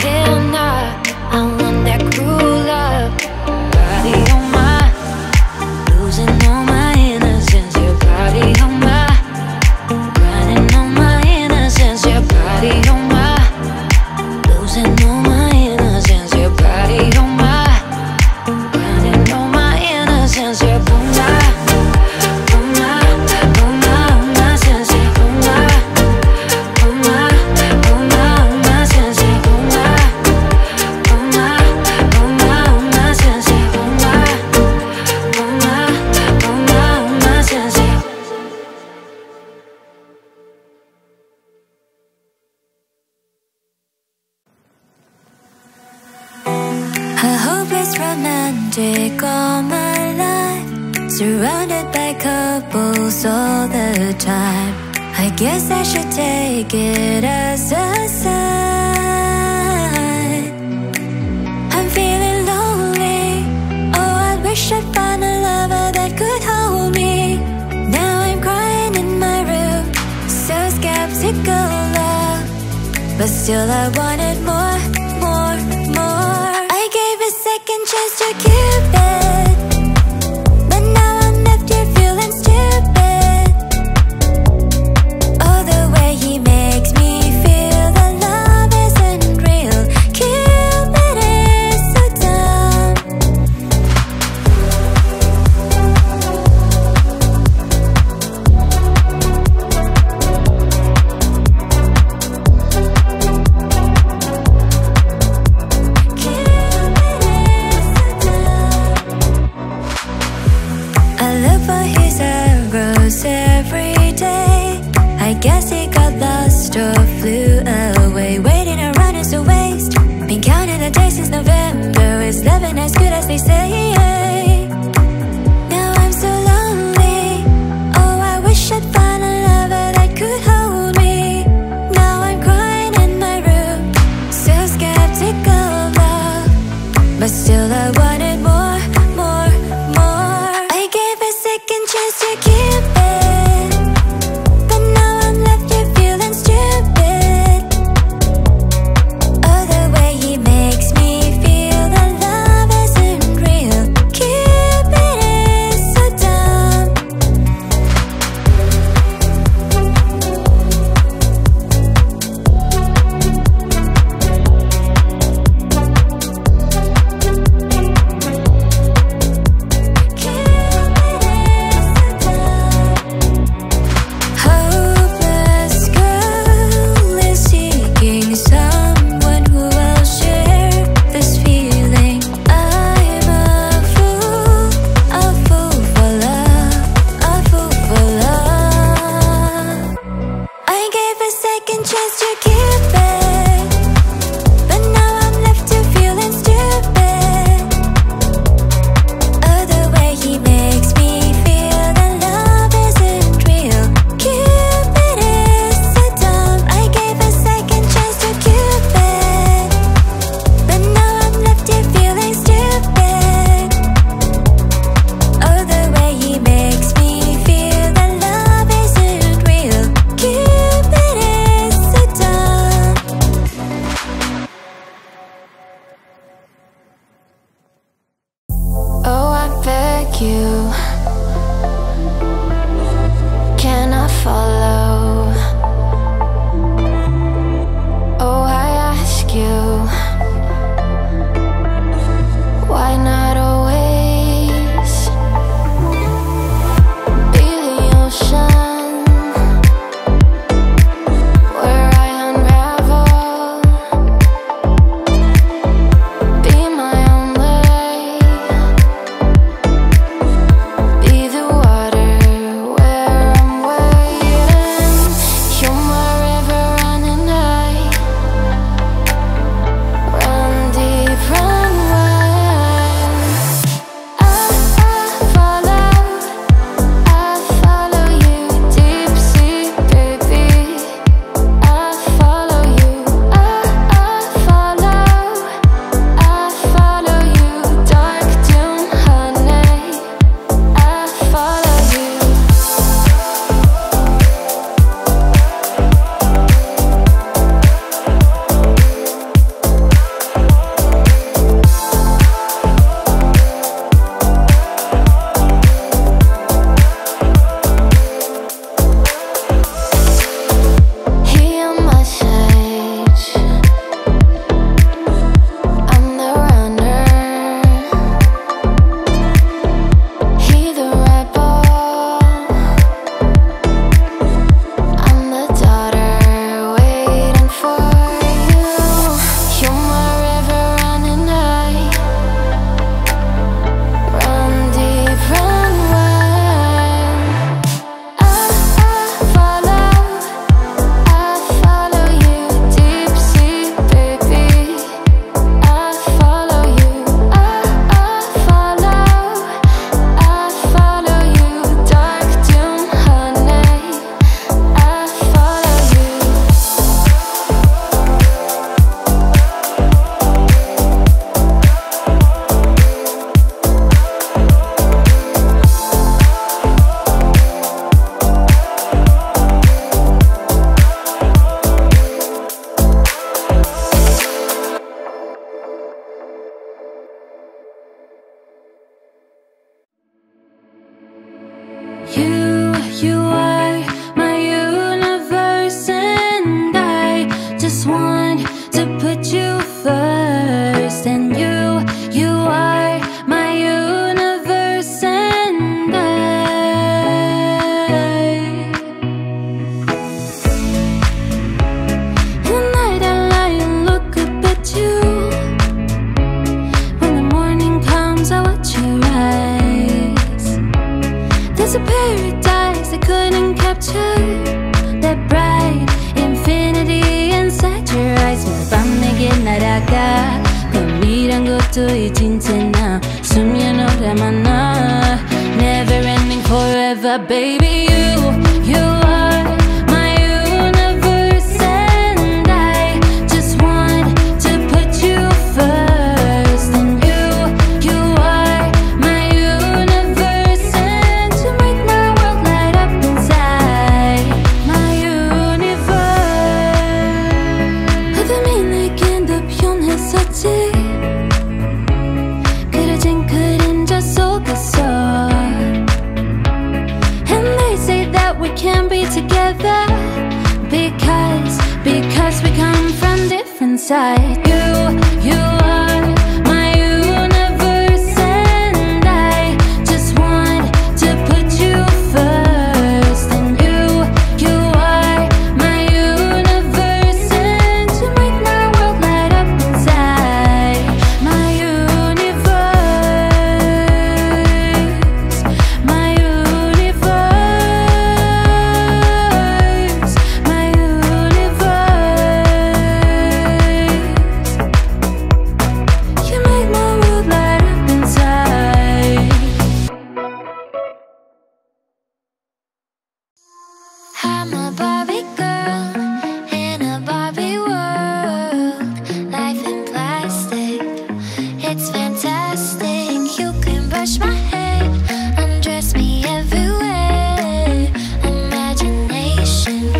Hell nah, I want that cruel love. Body on my, losing all my innocence. Your body on my, grinding on my innocence. Your body on my, losing all my always romantic all my life, surrounded by couples all the time. I guess I should take it as a sign. I'm feeling lonely. Oh, I wish I'd find a lover that could hold me. Now I'm crying in my room, so skeptical love, but still I wanted more. Second chance to Cupid, but now I'm left here feeling stupid. Oh, the way he makes me feel that love isn't real. Cupid is so dumb. Guess he got lost or flew away, waiting around is a waste. Been counting the days since November. Is loving as good as they say? Now I'm so lonely. Oh, I wish I'd find a lover that could hold me. Now I'm crying in my room, so skeptical of love, but still I wanted more, more, more. I gave a second chance to Cupid. 이런 것도 이젠 나 수면 오라만 나 Never ending forever baby you are my universe and I just want to put you first and you are my universe and you make my world light up inside my universe 어둠이 내겐 더 변했었지 그려진 그림자 속에서 We can be together because we come from different sides. You are my universe and I just want to put you first. And you are my universe and you make my world light up inside. I'm a Barbie girl in a Barbie world. Life in plastic, it's fantastic. You can brush my hair, undress me everywhere.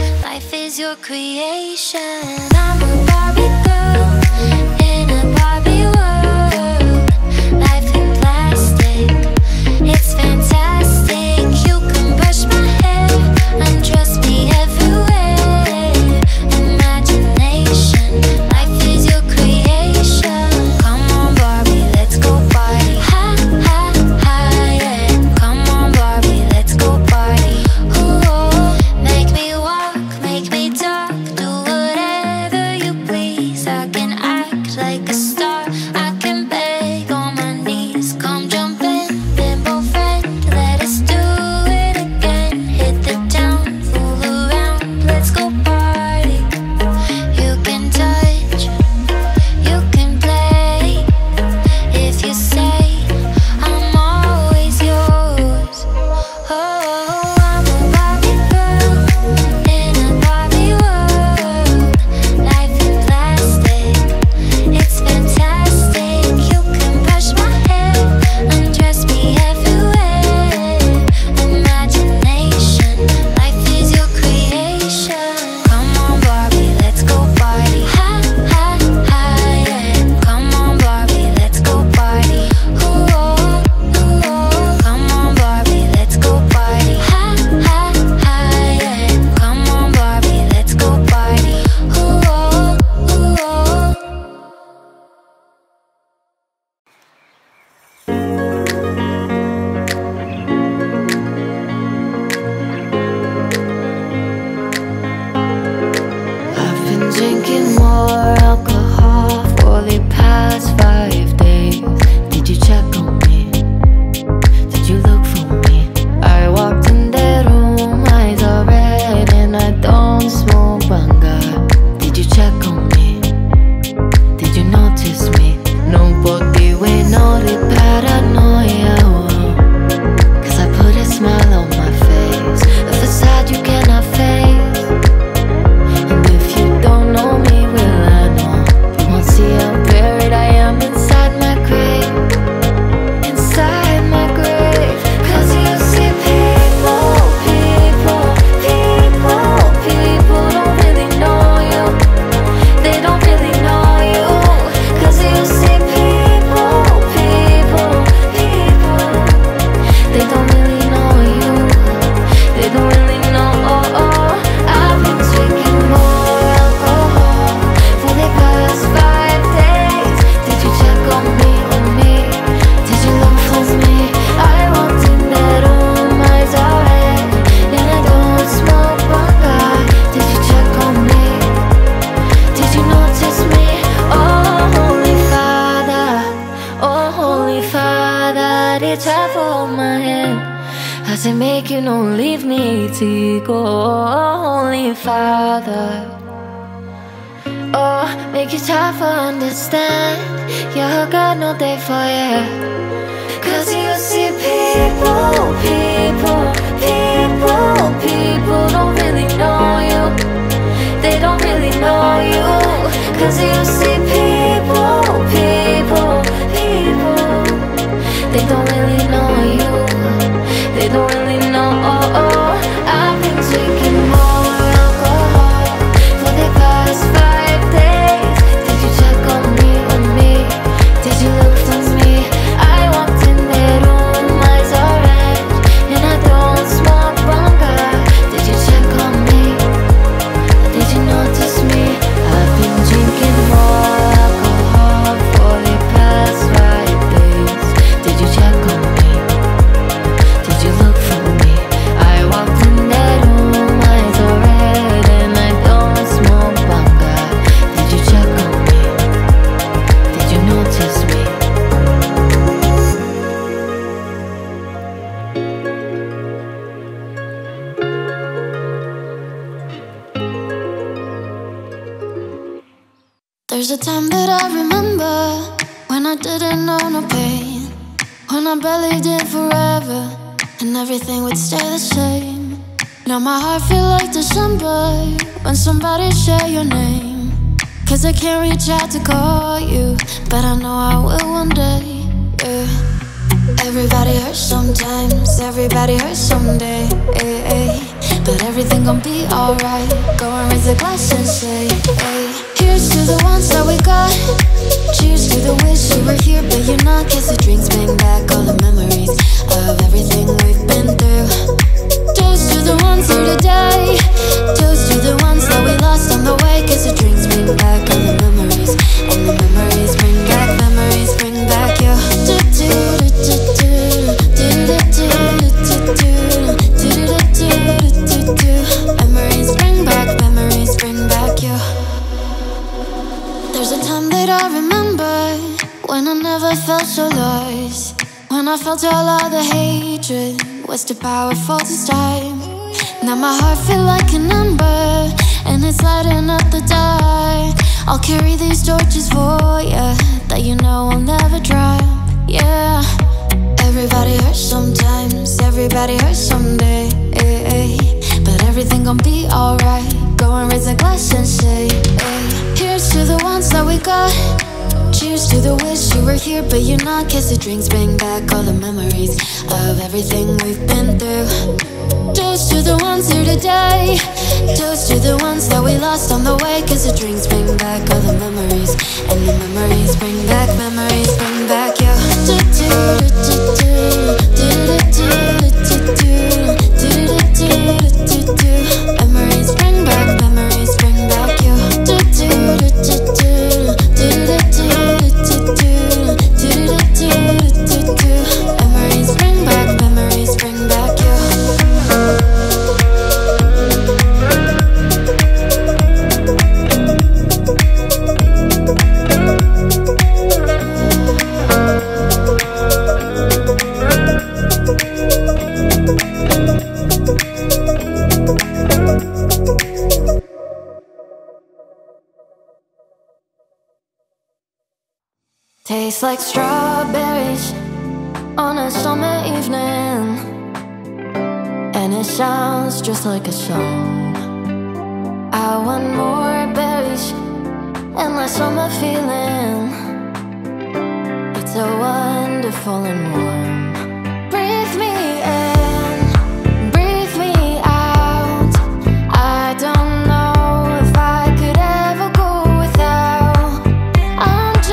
Imagination, life is your creation. I'm a Barbie girl in a Barbie world. Life in plastic, it's fantastic. You can brush my hair, undress Father, oh, make it hard to understand. You're God. There's a time that I remember when I didn't know no pain, when I believed in forever and everything would stay the same. Now my heart feel like December when somebody share your name, 'cause I can't reach out to call you, but I know I will one day, yeah. Everybody hurts sometimes, everybody hurts someday, ay, ay. But everything gon' be alright, go and raise a glass and say, ay. Cheers to the ones that we got, cheers to the wish you were here but you're not. 'Cause the drinks bring back all the memories of everything we've been through. Toast to the ones here today, toast to the ones that we lost on the way. 'Cause the drinks bring back all the memories, and the memories bring back you. Memories bring back you. There's a time that I remember when I never felt so lost, when I felt all of the hatred was too powerful to stop. Now my heart feel like an ember and it's lighting up the dark. I'll carry these torches for ya that you know I'll never drop, yeah. Everybody hurts sometimes, everybody hurts someday, ay, ay. But everything gon' be alright, go and raise a glass and say, ay. Cheers to the ones that we got, cheers to the wish you were here but you're not. 'Cause the drinks bring back all the memories of everything we've been through. Toast to the ones here today, toast to the ones that we lost on the way. 'Cause the drinks bring back all the memories, and the memories bring back your. Memories bring back your. Memories bring back, memories bring back you. Tastes like strawberries on a summer evening, and it sounds just like a song. I want more berries and my summer feeling. It's so wonderful and warm. Breathe me in, breathe me out. I don't know if I could ever go without. I'm just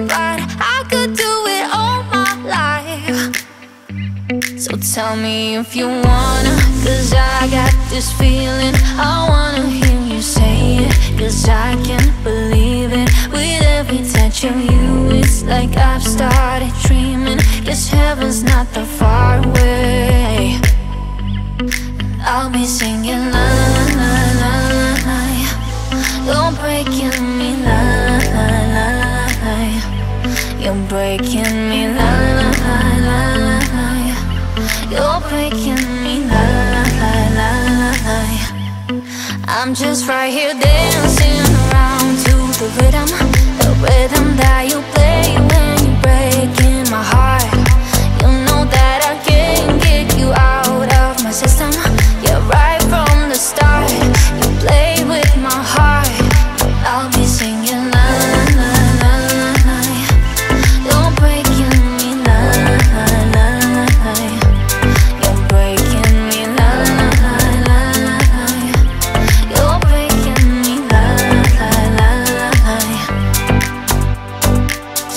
my God, I could do it all my life. So tell me if you wanna, 'cause I got this feeling. I wanna hear you say it, 'cause I can't believe it. With every touch of you, it's like I've started dreaming. 'Cause heaven's not that far away. I'll be singing la la la la la la. You're breaking me la la la la la. You're breaking me la la la la la. You're breaking me la la la la la. I'm just right here dancing around to the rhythm that you play when you're breaking my heart. You know that I can't get you out of my system. Yeah, right from the start, you play with my heart. I'll be singing la la la la la la. You're breaking me la la la la la. You're breaking me la la la la la. You're breaking me la la la la la.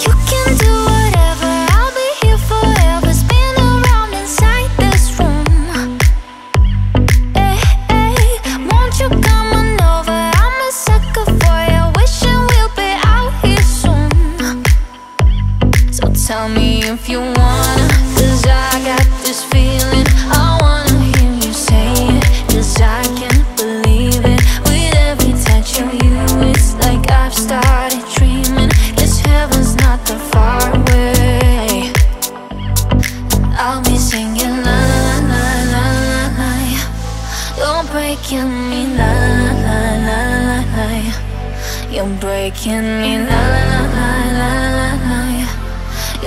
You can do whatever, I'll be here forever. Spin around inside this room. You come on over, I'm a sucker for you. Wishing we'll be out here soon. So tell me if you wanna, 'cause I got this feeling. I wanna hear you say it, 'cause I can't believe it. With every touch of you, it's like I've started dreaming. 'Cause heaven's not that far away. I'll be singing la la la la la la. You're breaking me la la la la la. You're breaking me la la la la la.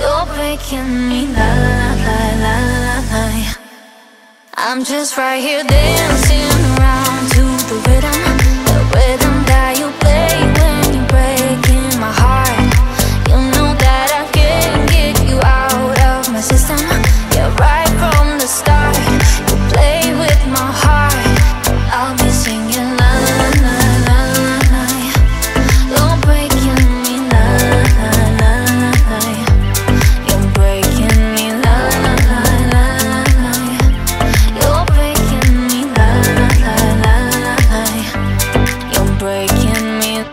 You're breaking me la la la la la. I'm just right here dancing around to the rhythm that you play when you're breaking my heart. You know that I can't get you out of my system. Yeah, right from the start, you play with my heart. I'll be singing la la la la la la. You're breaking me la la la la la. You're breaking me la la la la la. You're breaking me la la la la la. You're breaking me. Take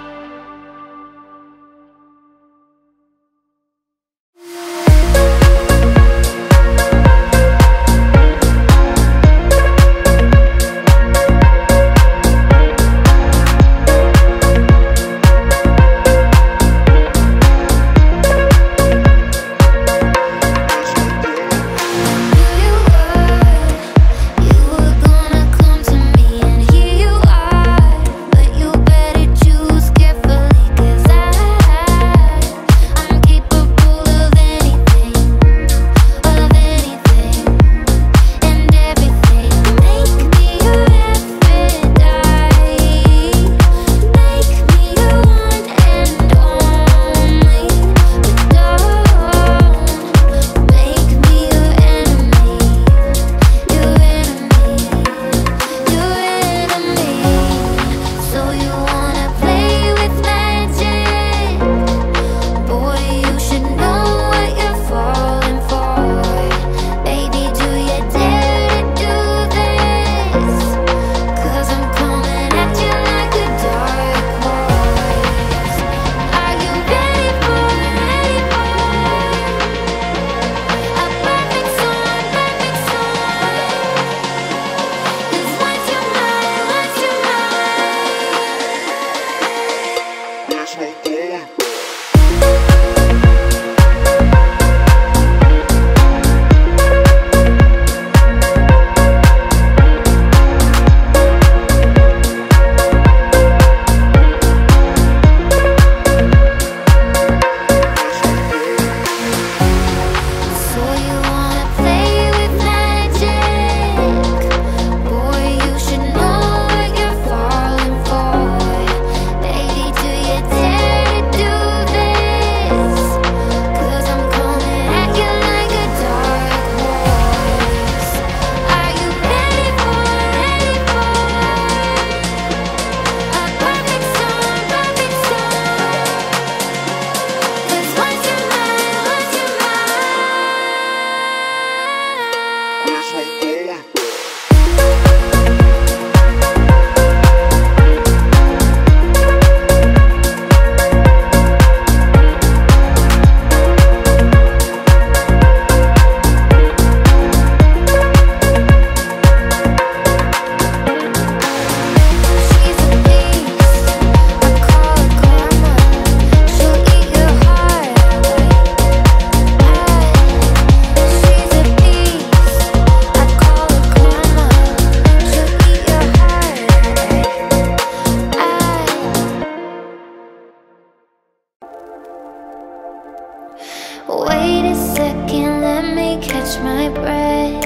Wait a second, let me catch my breath.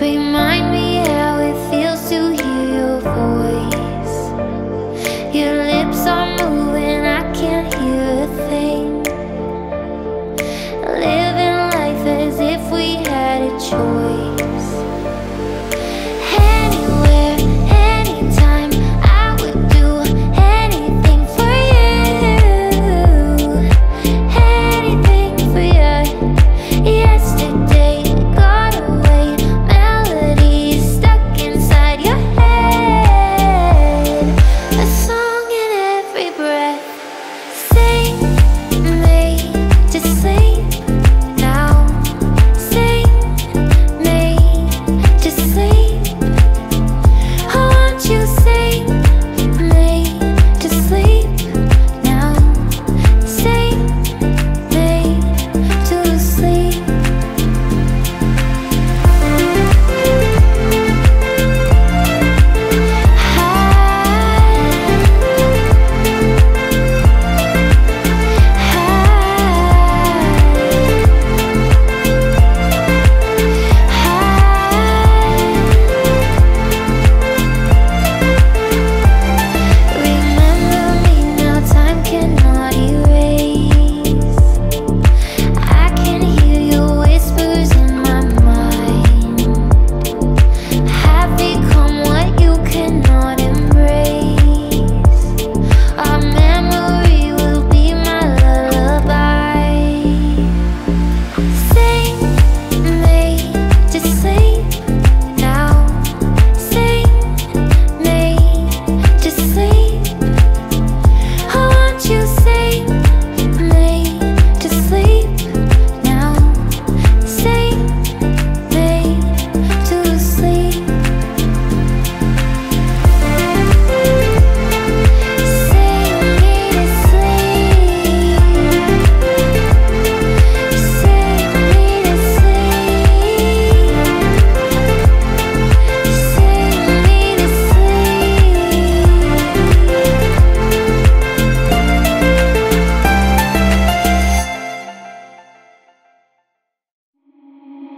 Remind me how it feels to hear your voice. Your lips are moving, I can't hear a thing. Living life as if we had a choice.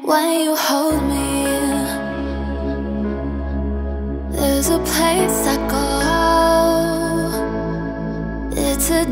When you hold me, there's a place I go. It's a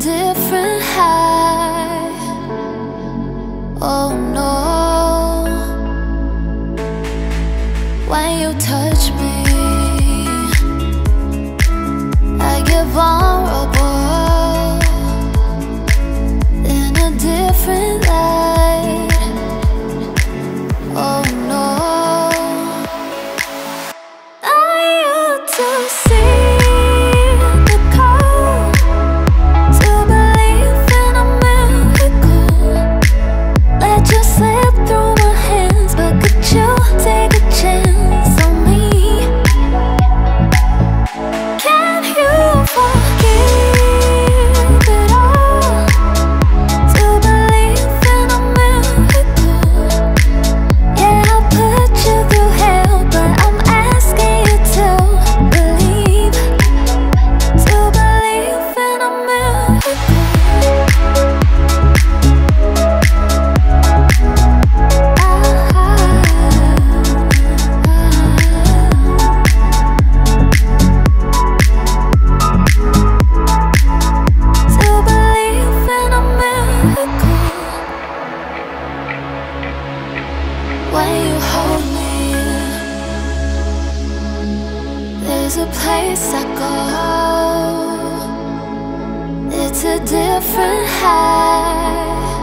different high.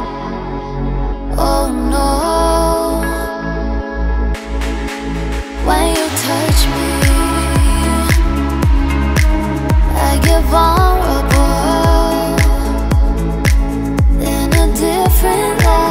Oh no. When you touch me, I get vulnerable in a different light.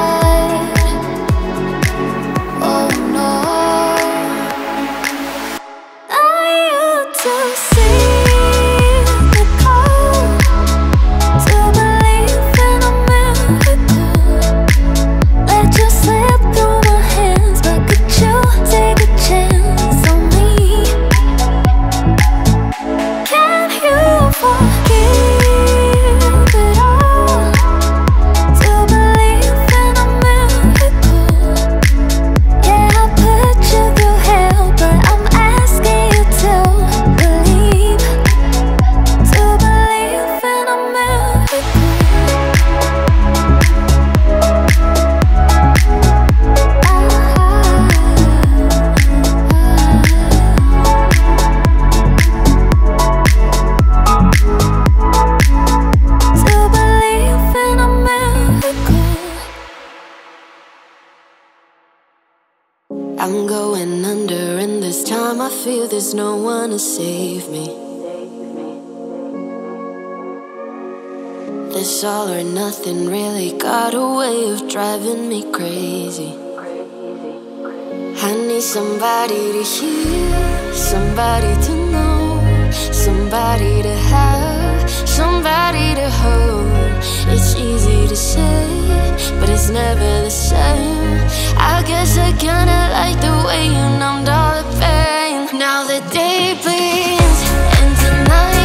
feel there's no one to save me. This all or nothing really got a way of driving me crazy. I need somebody to hear, somebody to know, somebody to have, somebody to hold. It's easy to say, but it's never the same. I guess I kinda like the way you numbed all the pain. Now the day bleeds into nightfall.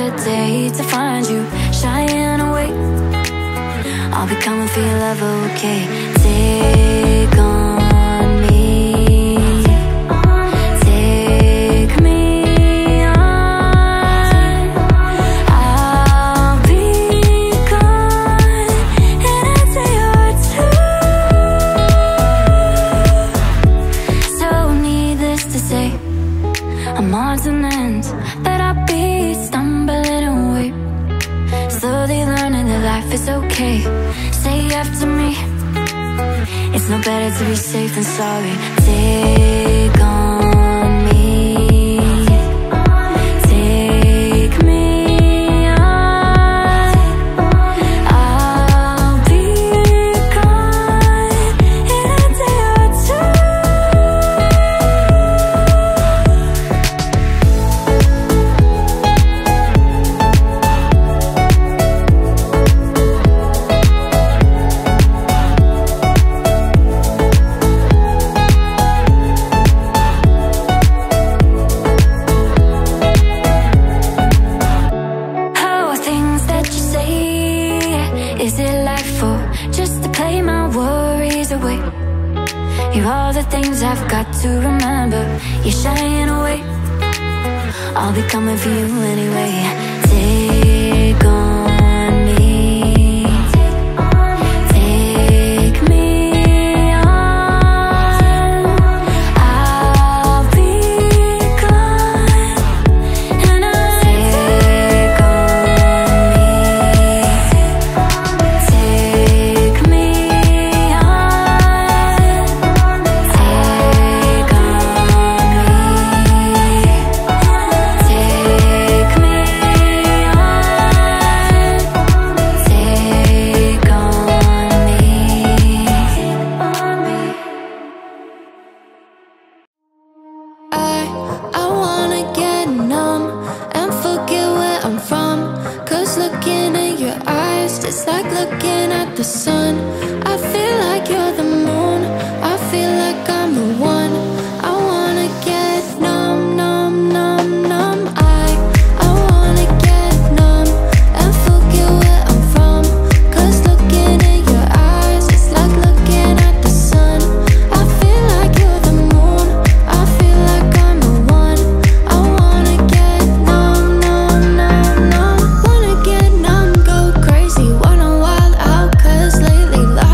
another day to find you shying away. I'll be coming for your love, okay? Take on me, take me on. I'll be gone in a day or two. So needless to say, I'm odds and ends that I'll be stumbling away. Slowly learning that life is okay. Say after me, it's no better to be safe than sorry. Take on me, take me on. I'll be gone in a day or two. To remember you're shying away, I'll be coming for you anyway. Take on me, take me on. I'll be gone and I'll take on me, take me on. Lately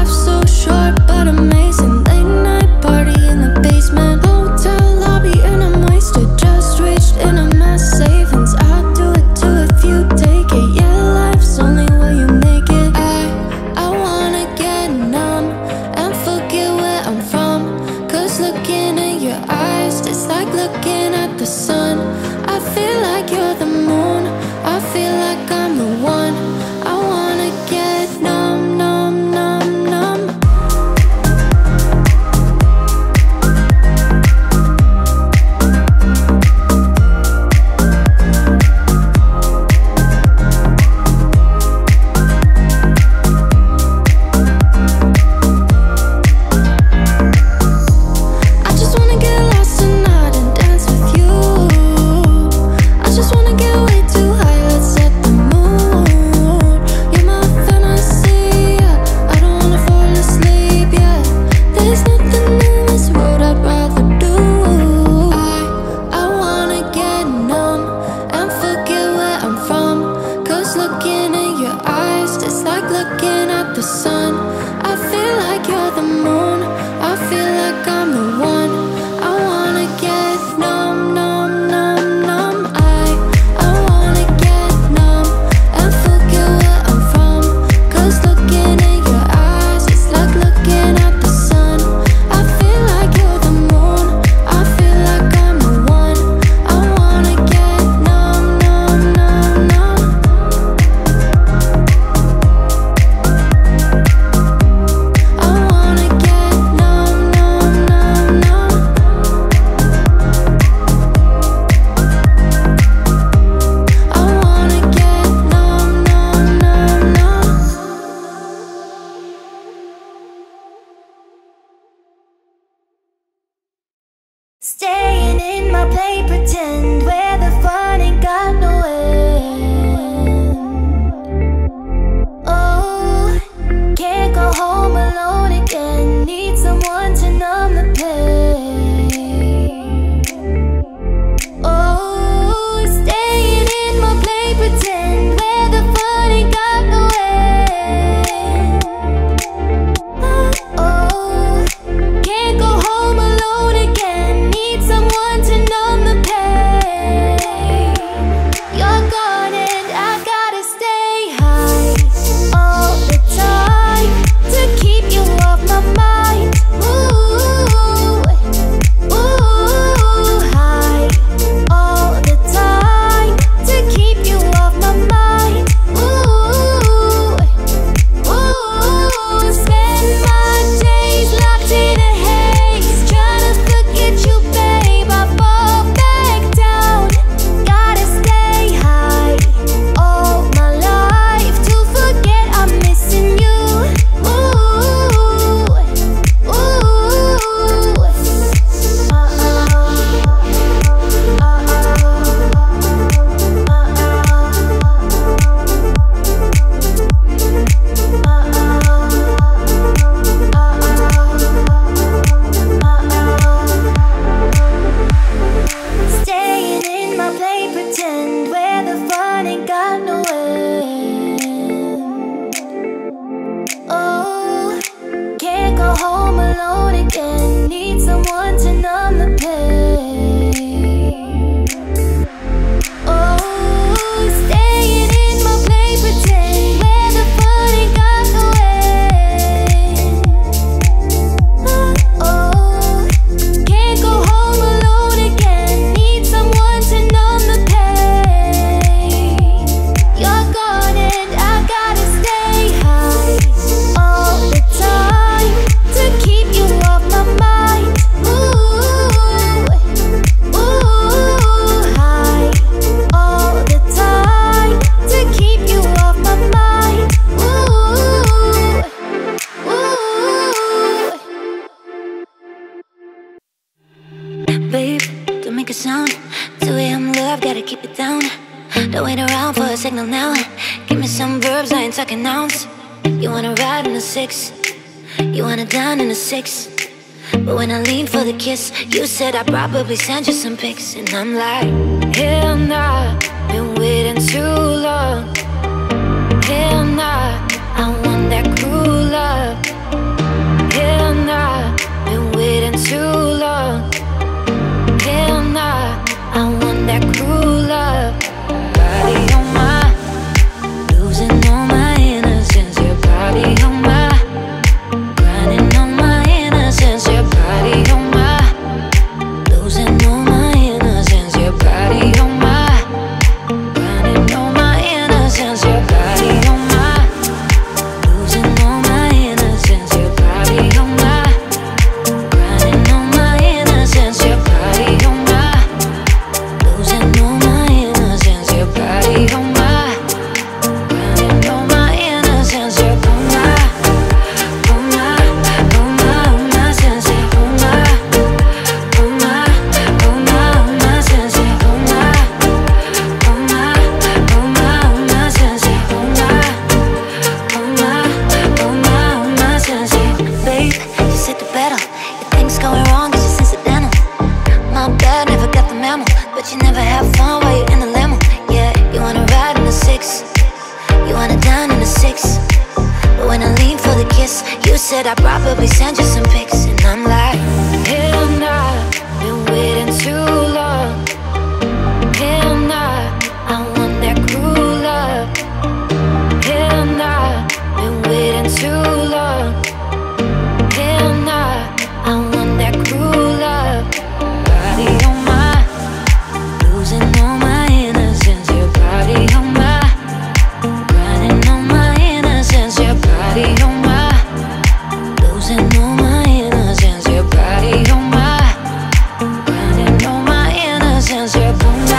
around for a signal now. Give me some verbs, I ain't talking nouns. You wanna ride in a six, you wanna dine in a six. But when I lean for the kiss, you said I probably sent you some pics. And I'm like, hell nah, been waiting too long. Hell nah, I want that cruel love. Hell nah, been waiting too long. Hell nah, I want that cruel love. Body on my, losing all my innocence. Your body on my, grinding on my innocence. Your body on my, losing all my innocence. Your body on my, grinding on my innocence. Your body on my, losing all my innocence. Your body on my, grinding on my innocence. Your body on my, losing all my innocence. Your body on my, grinding on my innocence. Your oh my sense. Oh my sense. Oh my sense. Oh my sense. Babe, you said the battle. Your things going wrong, it's just incidental. My bad, never got the memo. But you never have fun while you're in the limo. Yeah, you wanna ride in a six, you wanna dine in a six. But when I lean for the kiss, you said I probably sent you some pics. And I'm like, hell nah, been waiting too long. Hell nah, I want that cruel love. Hell nah, been waiting too long. Hell nah, I want that cruel love. Body on my, losing all my innocence. Your body on my, grinding on my innocence. Your body on my, losing all my innocence. Your body on my, grinding on my innocence. Your oh my sense. Oh my sense. Oh my sense. Oh my sense.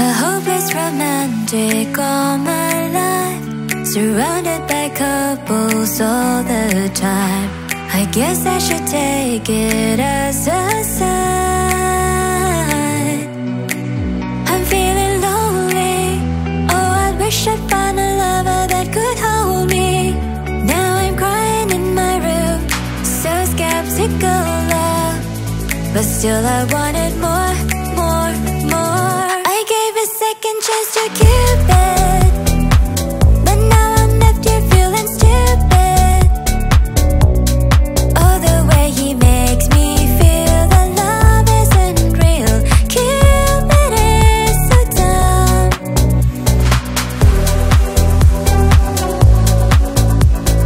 A hopeless romantic all my life, surrounded by couples all the time. I guess I should take it as a sign. I'm feeling lonely. Oh, I wish I'd find a lover that could hold me. Now I'm crying in my room, so skeptical love, but still I wanted more, more, more. I gave a second chance to Cupid, but now I'm left here feeling stupid. Oh, the way he makes me feel that love isn't real. Cupid is so dumb. Cupid is so dumb.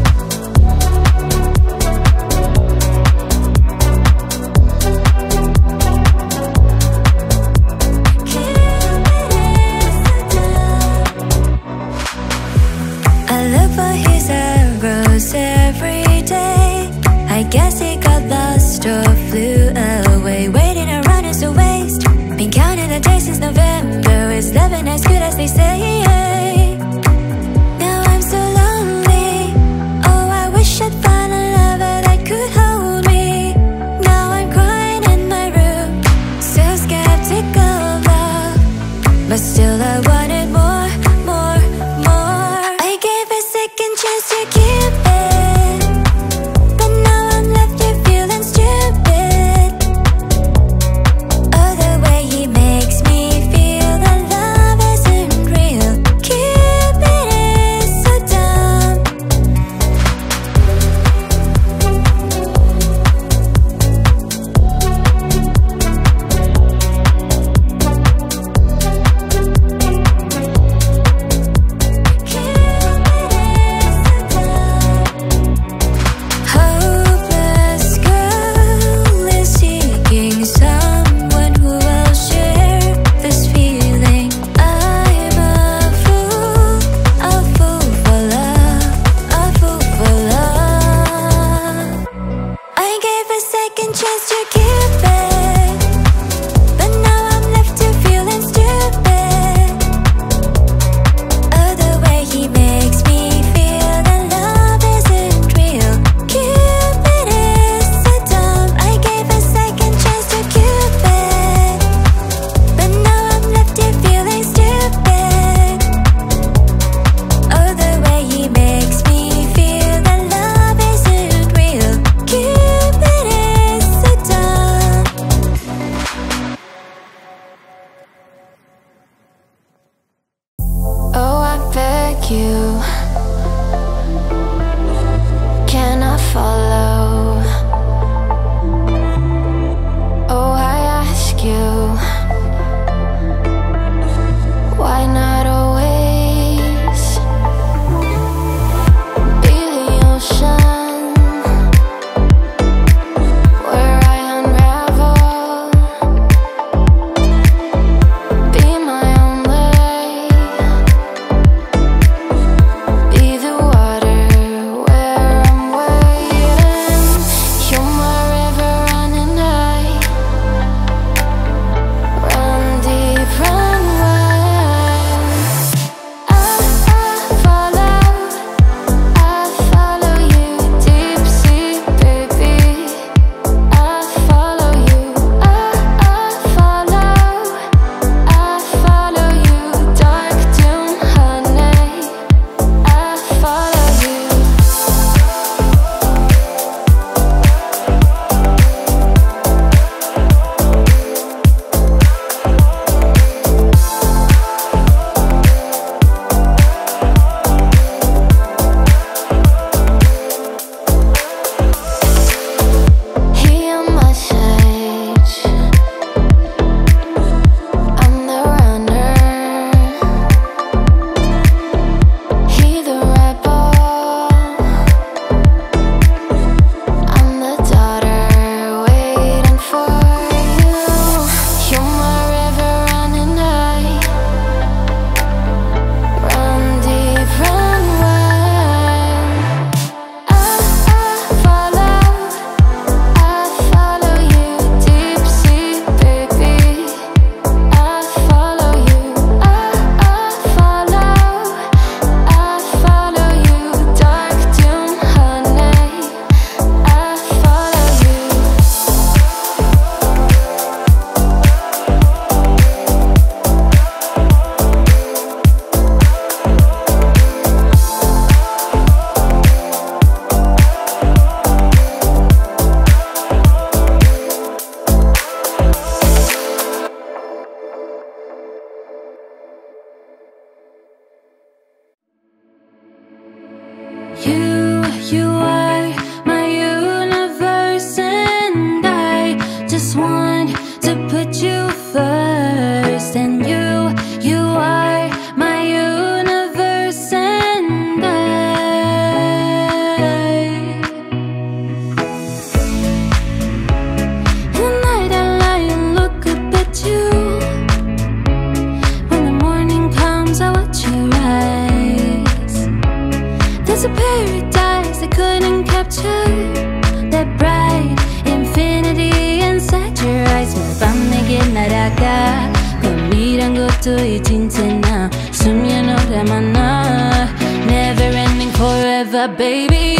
that, baby,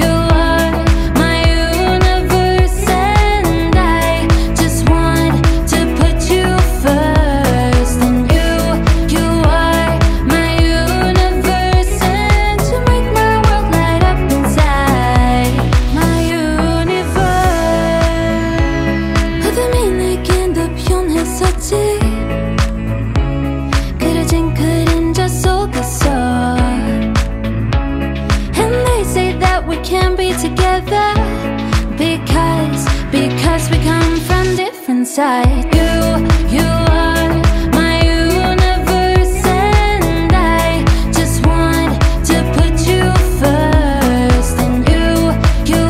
you are my universe, and I just want to put you first. And you are my universe, and you make my world light up inside. My universe. 흐드미네 캔더 편 했었지. 그려진 그림자 속에서. We can be together because we come from different sides. You are my universe, and I just want to put you first. And you are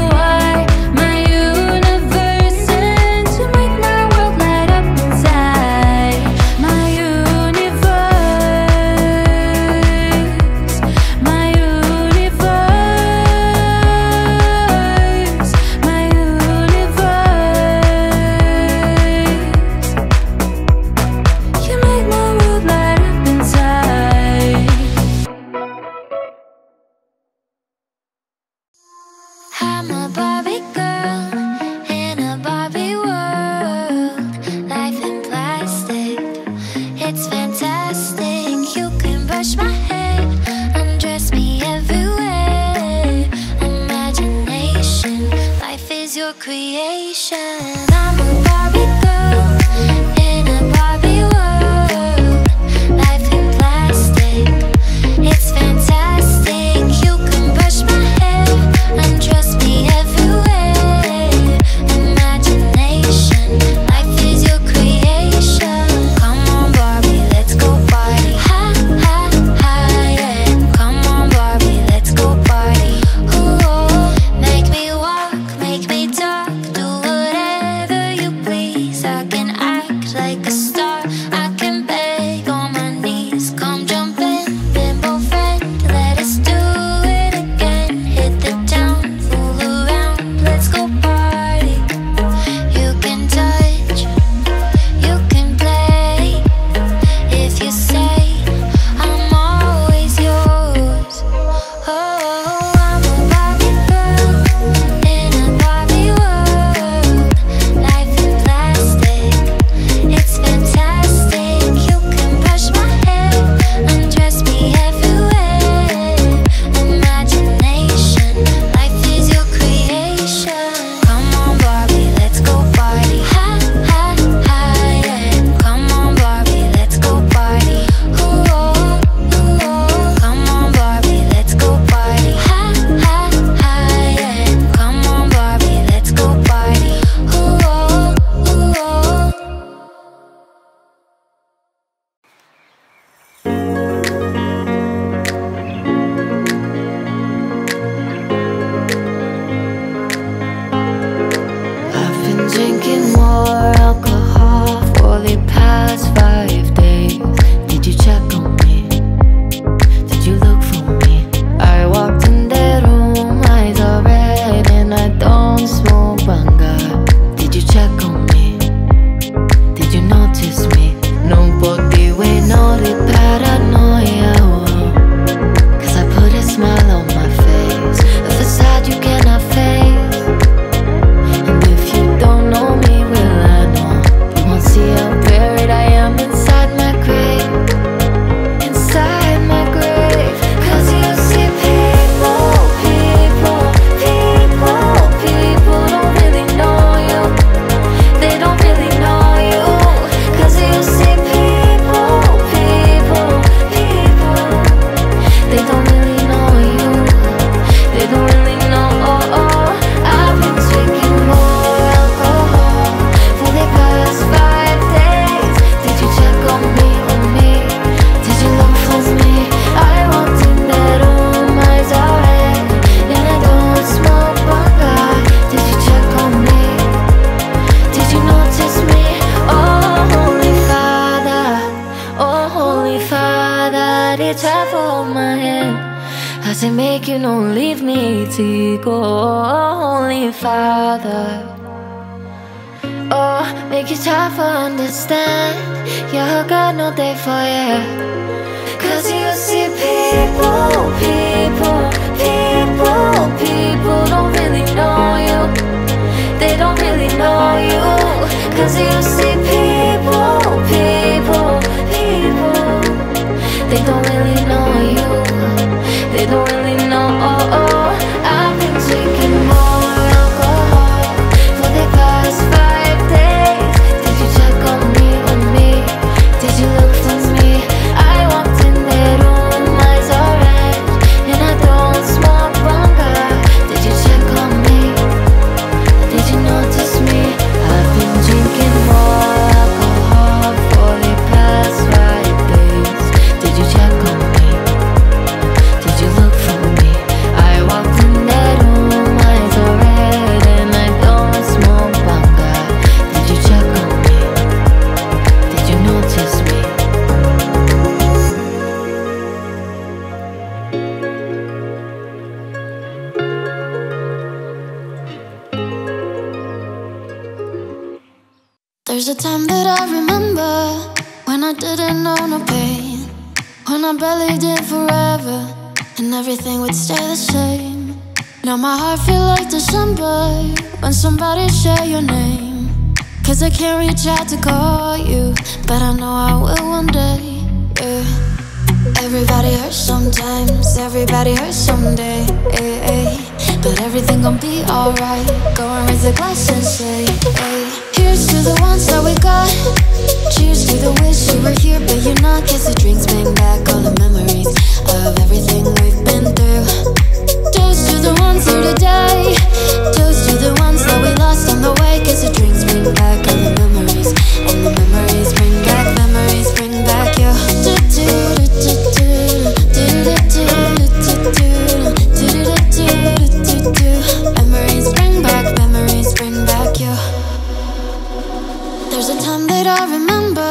my universe, and you make my world light up inside. My universe, my universe. I'm a Barbie girl in a Barbie world. Life in plastic, it's fantastic. You can brush my hair, undress me everywhere. Imagination, life is your creation. I'm a Barbie girl in a Barbie world. Life in plastic, it's fantastic. You can brush my hair, undress me everywhere. Imagination, life is your creation. Come on, Barbie, let's go party. Ha, ha, ha, yeah. Come on, Barbie, let's go party. Ooh, oh. Make me walk, make me talk. Do whatever you please. I can act like a star. I can beg on my knees. Come jump in, bimbo friend. Let us do it again. Hit the town, fool around. Let's go party. You can touch, you can play. If you say, I'm always yours. Oh, I'm a Barbie girl in a Barbie world. Life in plastic, it's fantastic. You can brush my hair, undress me everywhere. Imagination, life is your creation. Come on, Barbie, let's go party. Ha, ha, ha, yeah. Come on, Barbie, let's go party. Ooh, oh, ooh, oh. Come on, Barbie, let's go party. Ha, ha, ha, yeah. Come on, Barbie, let's go party. Ooh, oh, ooh, oh. I've been drinking more alcohol for the past 5 days. Did you check on me? Did you look for me? I walked in the room, eyes are red, and I don't smoke banga. Did you check on me? Did you notice me? Non potevo ignorare la noia, oh. Cause I put a smile on my face, a facade you cannot face. And if you don't know me, well I know. You won't see how buried I am inside my grave. Inside my grave. Cause you see people, people, people, people don't really know you. They don't really know you. Cause you see people, people, people. They don't really know you. They don't really know. I've been drinking more alcohol for the past 5 days. Did you check on me, on me? Did you look for me? I walked in the room, eyes are red, and I don't smoke banga. Did you check on me? Did you notice me? Oh Holy Father, reach out for my hand. I say, make you don't leave me to go, oh Holy Father. Oh, make it tough to understand. Yeah, God, no day for you. Cause you see people, people, people don't really know you. They don't really know you. 'Cause you see people. They don't really know you. They don't really know. I've been drinking more alcohol for the past 5 days. Did you check on me with me? Did you look for me? I walked in the room with my eyes orange, and I don't smoke banga. Did you check on me? Did you notice me? I've been drinking more alcohol for the past 5 days. Did you check on me? There's a time that I remember when I didn't know no pain, when I believed in forever and everything would stay the same. Now my heart feels like December when somebody share your name, 'cause I can't reach out to call you, but I know I will one day, yeah. Everybody hurts sometimes, everybody hurts someday, ay, ay. But everything gon' be alright, go and raise a glass and say, ay. Cheers to the ones that we got. Cheers to the wish you were here, but you're not. 'Cause the drinks bring back all the memories of everything we've been through. Toast to the ones here today. Toast to the ones that we lost on the way. 'Cause the drinks bring back all the memories, and the memories bring back, memories bring back you. Memories bring back, memories bring back you. There's a time that I remember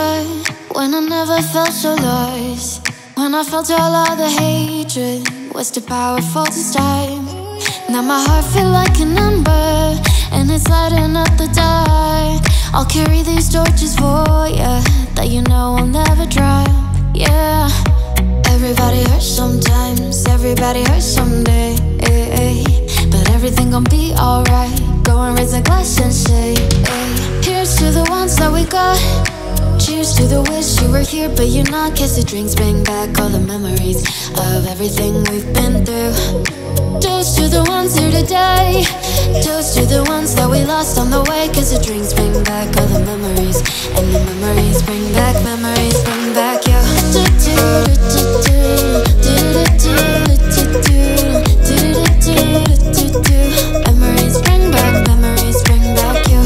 when I never felt so lost, when I felt all of the hatred was too powerful to stop. Now my heart feels like an ember, and it's lighting up the dark. I'll carry these torches for ya, that you know I'll never drop, yeah. Everybody hurts sometimes, everybody hurts someday, ay, ay. But everything gon' be alright, go and raise a glass and say, ay. Cheers to the ones that we got. Cheers to the wish you were here, but you're not. 'Cause the drinks bring back all the memories of everything we've been through. Toast to the ones here today. Toast to the ones that we lost on the way. 'Cause the drinks bring back all the memories, and the memories bring back you. Memories bring back, memories bring back you. Memories bring back, memories bring back you.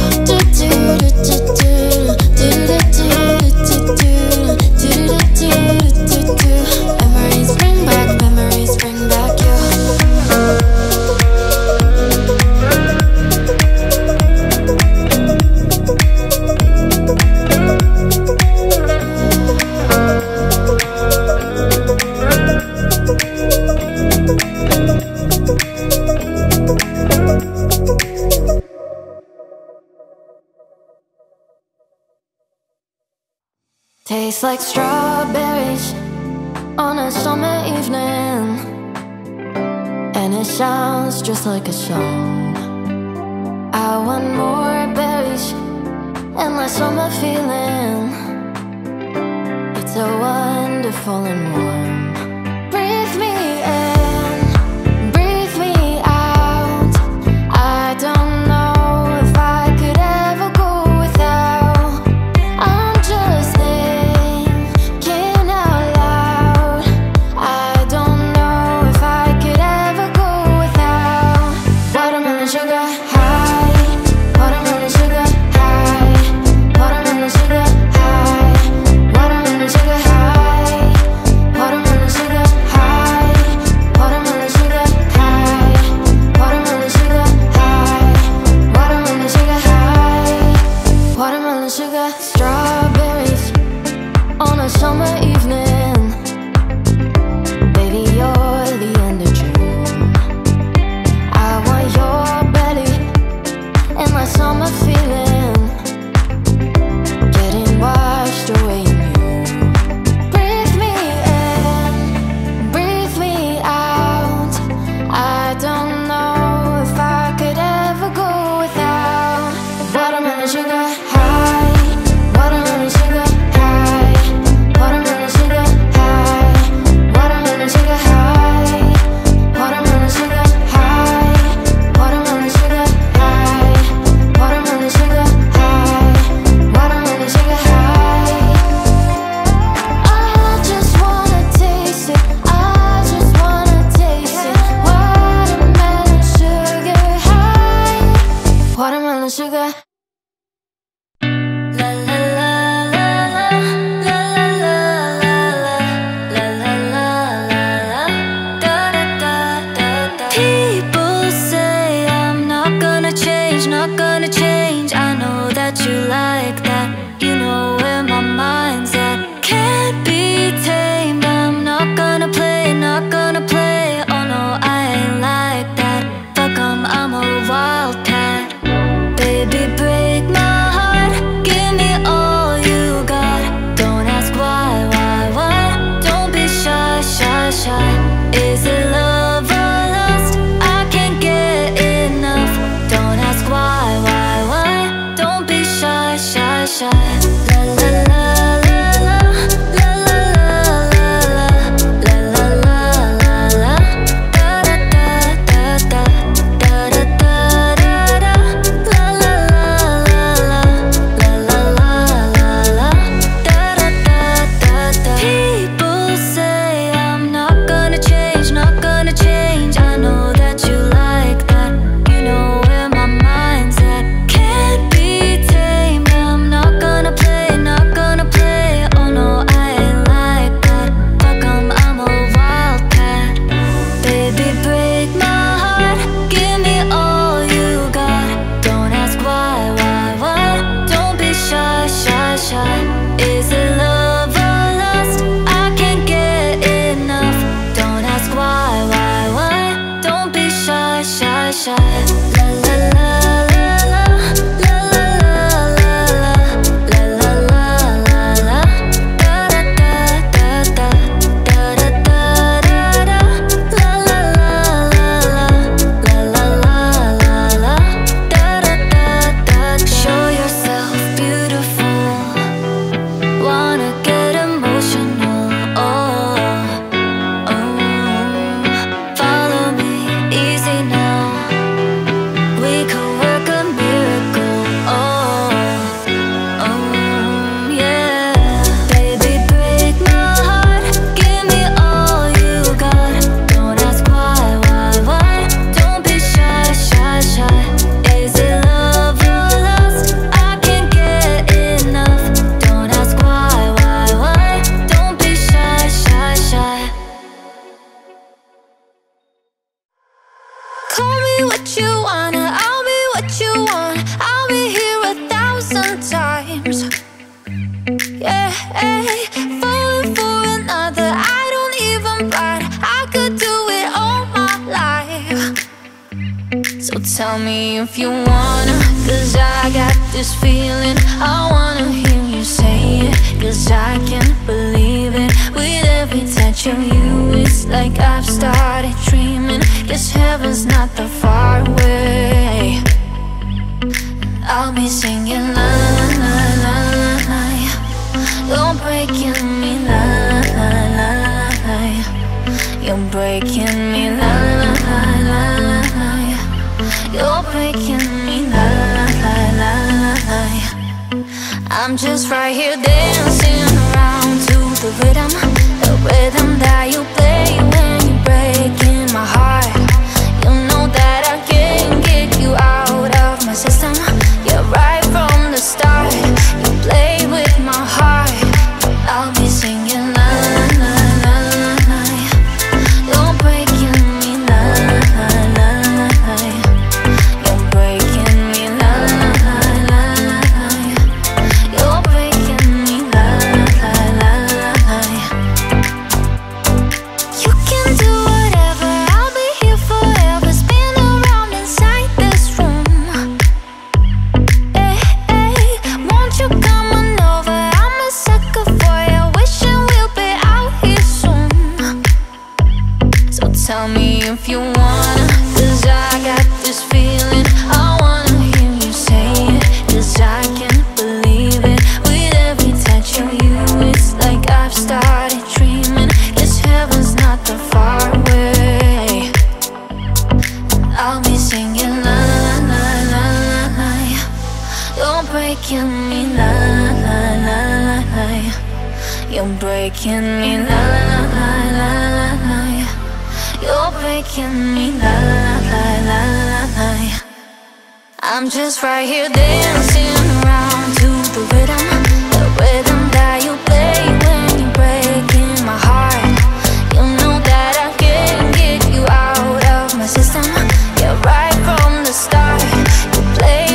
Tastes like strawberries on a summer evening, and it sounds just like a song. I want more berries and less summer feeling. It's so wonderful and warm. Breathe me in, breathe me out. I don't know if I could ever go without. I'm just not gonna change. I know that you like that. You know where my mind's at. Can't be tamed. I'm not gonna play, not gonna play. Oh no, I ain't like that. Fuck 'em, I'm a wildcat. Baby, break my heart. Give me all you got. Don't ask why, why. Don't be shy, shy, shy. Is it love? La la la la la la la la la la la da da da da da da da da da la la la la la la la da da da da. People say I'm not gonna change, not gonna change. I know that you like that. You know where my mind's at. Can't be tamed. Is it love or lust? I can't get enough. Don't ask why, why. Don't be shy, shy, shy. La la la la la la la la la la la la da da da da da da da da da la la la la la la da da da da. Show yourself beautiful. Wanna get emotional, oh, oh. Follow me, easy now. We could work a miracle, oh, oh, yeah. Baby, break my heart. Give me all you got. Don't ask why, why. Don't be shy, shy, shy. Is it love or lust? I can't get enough. Don't ask why. What you wanna, I'll be what you want. I'll be here 1,000 times. Yeah, falling for another, I don't even bite. I could do it all my life. So tell me if you wanna, 'cause I got this feeling. I wanna hear you say it, 'cause I can't believe it. With every touch of you, it's like I've started dreaming. Guess heaven's not that far away. I'll be singing la la la la la la. You're breaking me la la la la la. You're breaking me la la la la la. You're breaking me la la la la la. I'm just right here dancing around to the rhythm that you play when you're breaking my heart. Tell me if you wanna, 'cause I got this feeling. I wanna hear you say it, 'cause I can't believe it. With every touch of you, it's like I've started dreaming. Guess heaven's not that far away. I'll be singing la la la la la la. You're breaking me la la la la la. You're breaking me la la la la la. You're breaking me, la la la la la la. I'm just right here dancing around to the rhythm that you play when you're breaking my heart. You know that I can't get you out of my system. Yeah, right from the start, you play.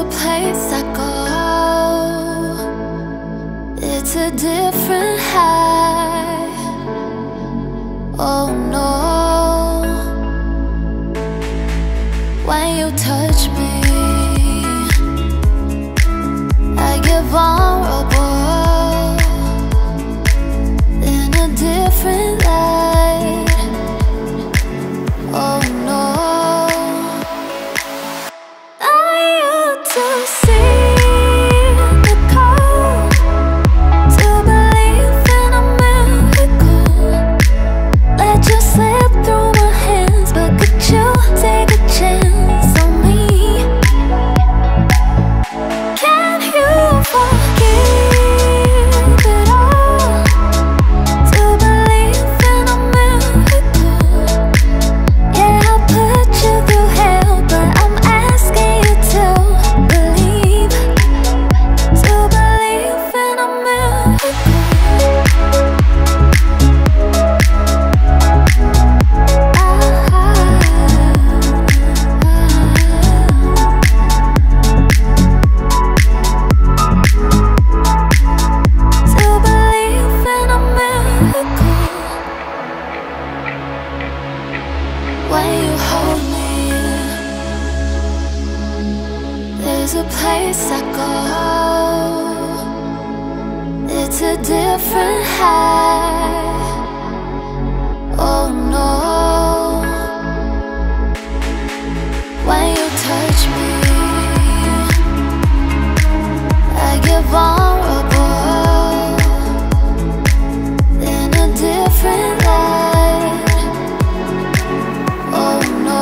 a place I go, it's a different high. Oh no, when you touch me, I get vulnerable in a different light. Oh no. There's a place I go, it's a different high. Oh no, when you touch me, I get vulnerable in a different light. Oh no.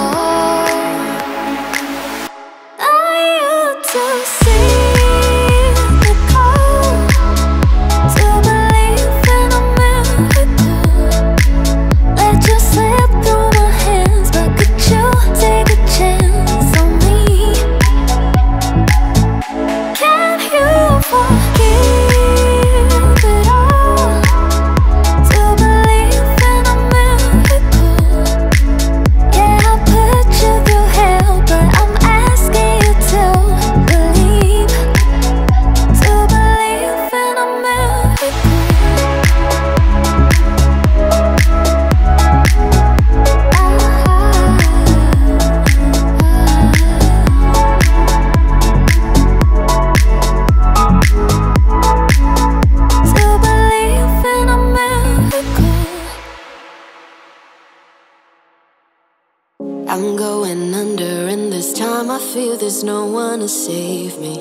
I'm going under, and this time I feel there's no one to save me.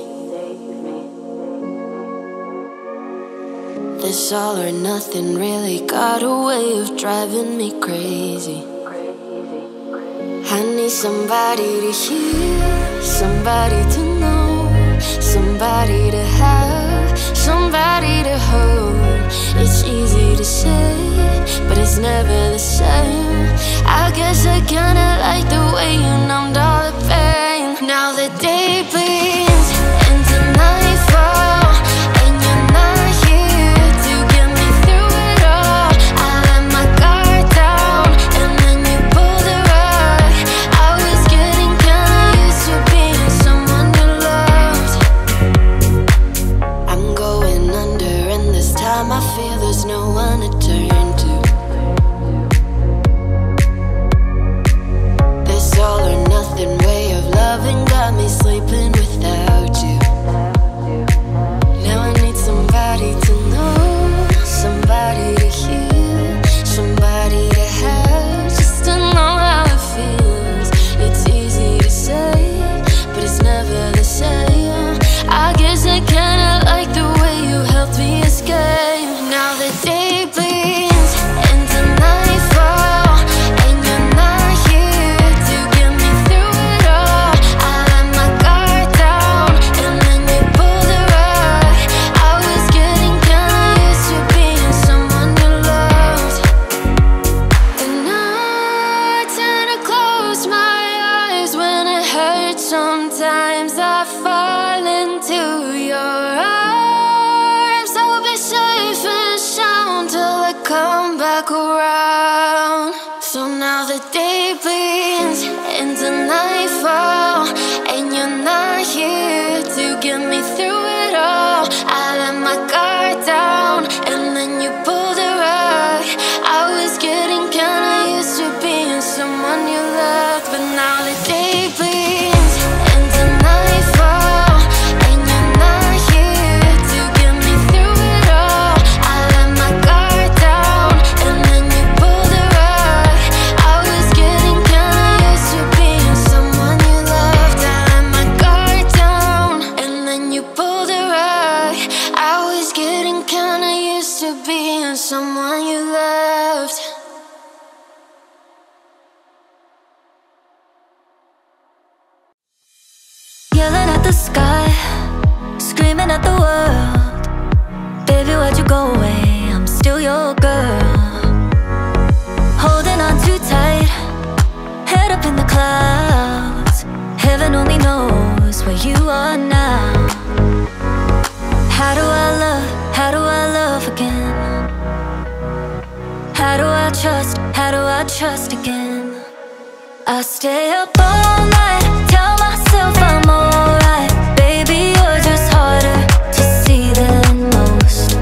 This all or nothing really got a way of driving me crazy. I need somebody to hear, somebody to know, somebody to have, somebody to hold. It's easy to say, but it's never the same. I guess I kinda like the way you numbed all the pain. Now the day bleeds into nightfall, and you're not here to get me through it all. I let my guard down, and then you pulled the rug. I was getting kinda used to being someone you loved. I'm going under, and this time I feel there's no one to turn to. Loving got me sleeping without you. Now I need somebody to know, somebody to hear, somebody to have, just to know how it feels. It's easy to say, but it's never the same. I guess I kinda like the way you helped me escape. Now the day bleeds. Into nightfall, and you're not here. at the world. Baby, why'd you go away? I'm still your girl. Holding on too tight, head up in the clouds. Heaven only knows where you are now. How do I love again? How do I trust again? I stay up all night, tell myself I'm alright. Baby, you're just harder to see than most.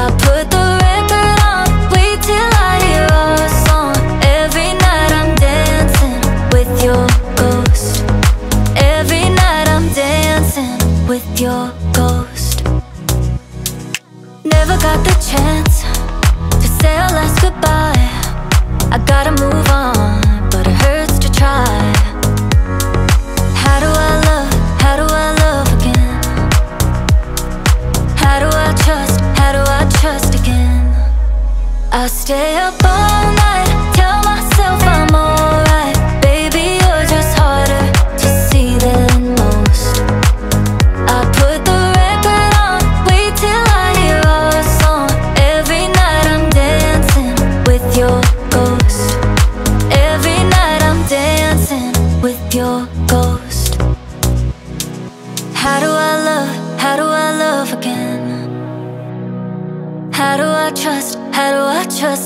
I put the record on, wait till I hear our song. Every night I'm dancing with your ghost. Every night I'm dancing with your ghost. Never got the chance to say our last goodbye. I gotta move on, but it hurts to try. How do I love again? How do I trust again? I stay up all night, tell myself I'm alright. Baby, you're just harder to see than most. I put the record on, wait till I hear our song. Every night I'm dancing with your ghost. Every night I'm dancing with your ghost. How do I love again? How do I trust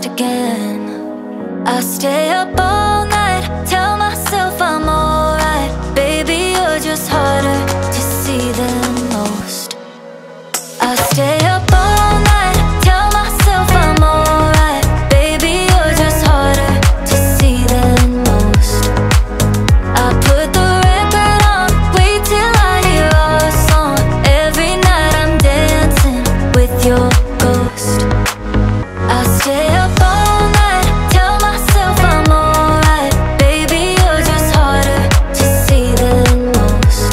again? I stay up all night, tell myself I'm alright. Baby, you're just harder to see than most. I stay up all night, tell myself I'm alright. Baby, you're just harder to see than most. I put the record on, wait till I hear our song. Every night I'm dancing with your ghost. I stay up all night, tell myself I'm alright. Baby, you're just harder to see than most.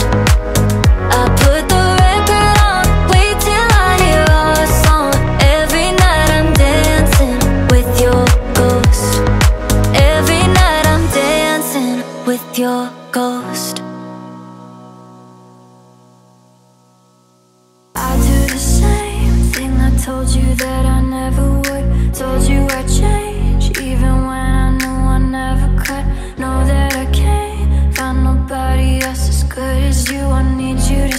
I put the record on, wait till I hear our song. Every night I'm dancing with your ghost. Every night I'm dancing with your ghost. I do the same thing I told you that I never would. Told you I'd change, even when I knew I never could. Know that I can't find nobody else as good as you. I need you to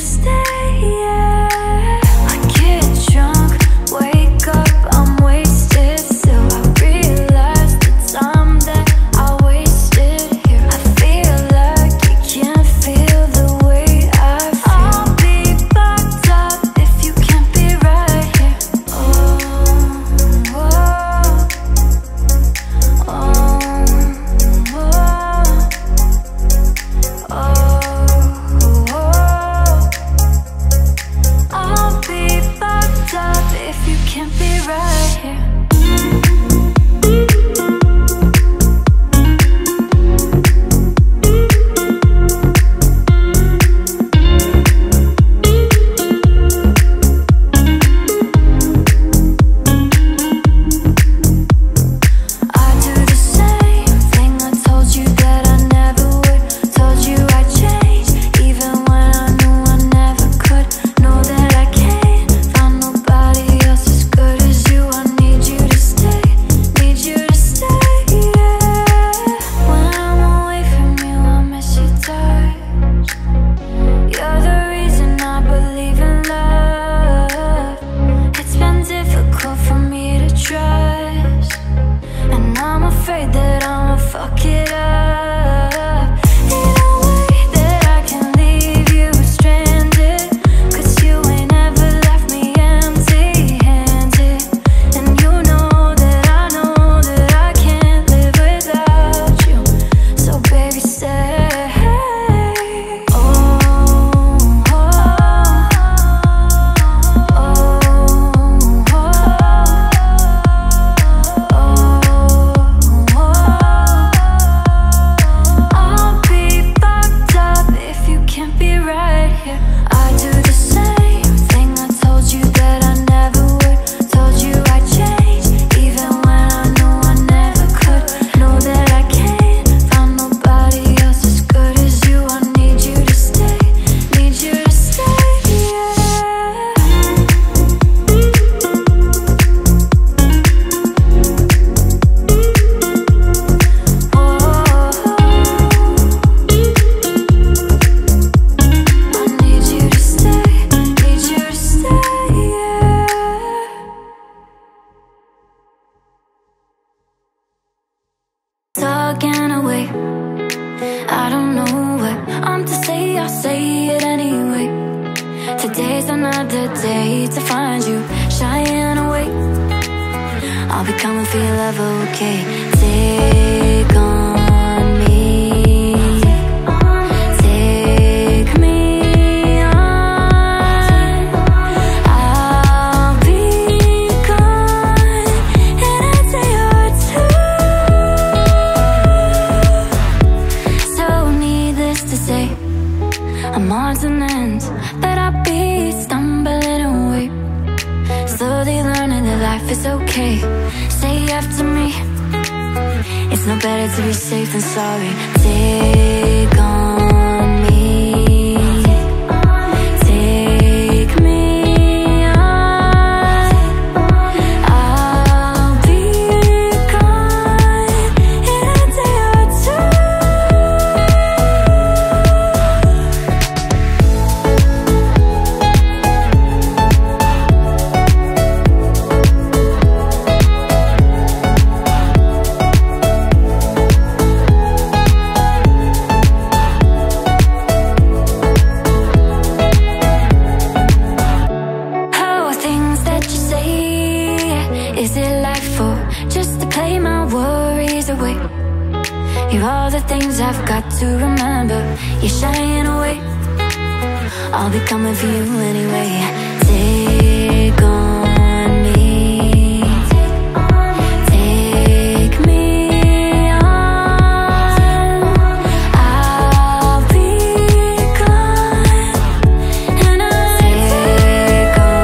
stay, yeah. I get drunk, wake up, I'm wasted. Still I realize the time that I wasted here. I feel say it anyway. Today's another day to find you shying away. I'll be coming for your love, okay? Take on me, take me on. I'll be gone, and it's your turn. So needless to say, I'm on to an end that I'll be stumbling away. Slowly learning that life is okay. Stay after me, it's no better to be safe than sorry. Take on me, take me on. I'll be gone, and it's your I've got to remember, you're shying away. I'll be coming for you anyway. Take on me, take me on. I'll be gone, and I'll take on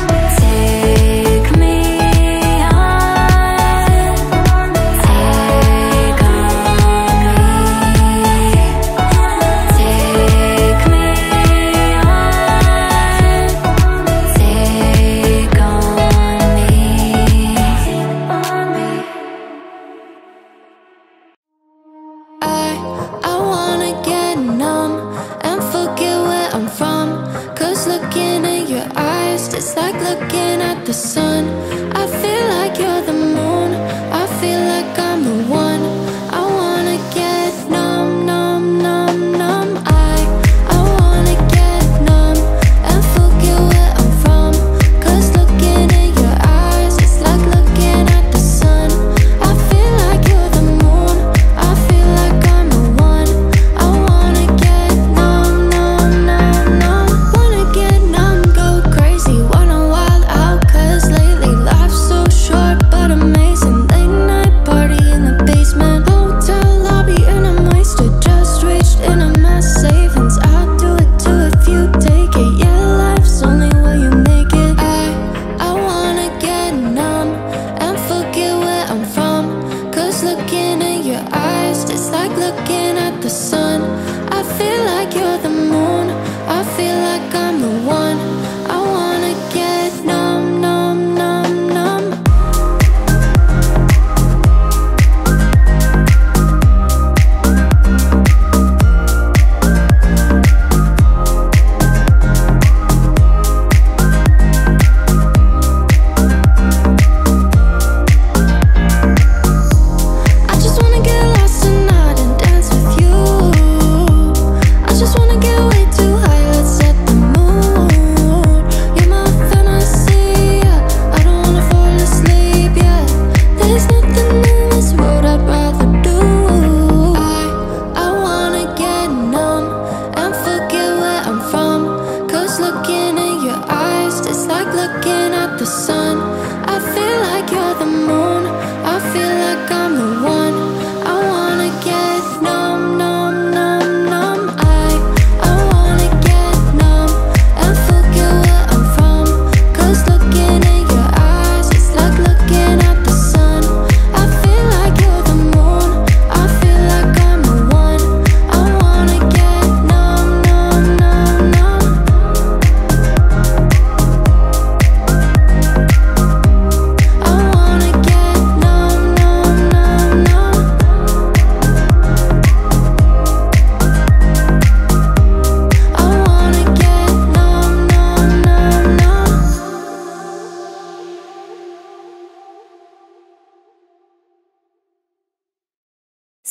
me, take me. Lately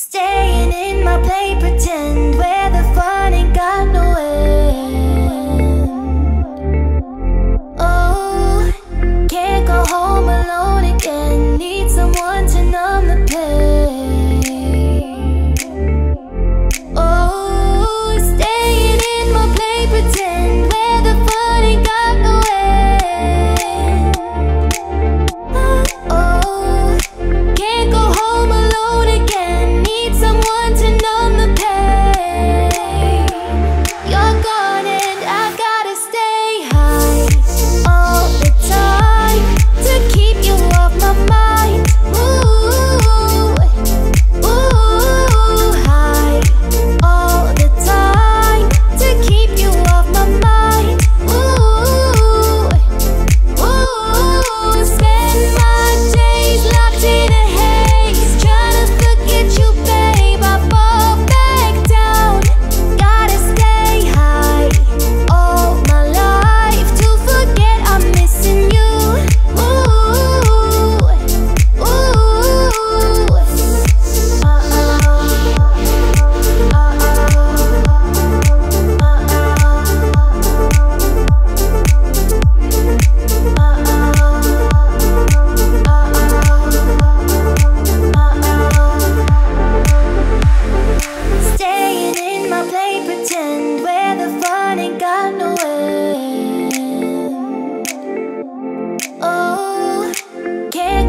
Staying in my play, pretend where the fun ain't got no end. Oh, can't go home alone again. Need someone to numb the pain. Oh, staying in my play, pretend where the fun ain't got no end. Oh, can't go home alone again. Someone to numb the pain. You're gone and I gotta stay high all the time to keep you off my mind. Ooh, ooh, high all the time to keep you off my mind. Ooh, ooh, spend my days locked in a haze, trying to forget you.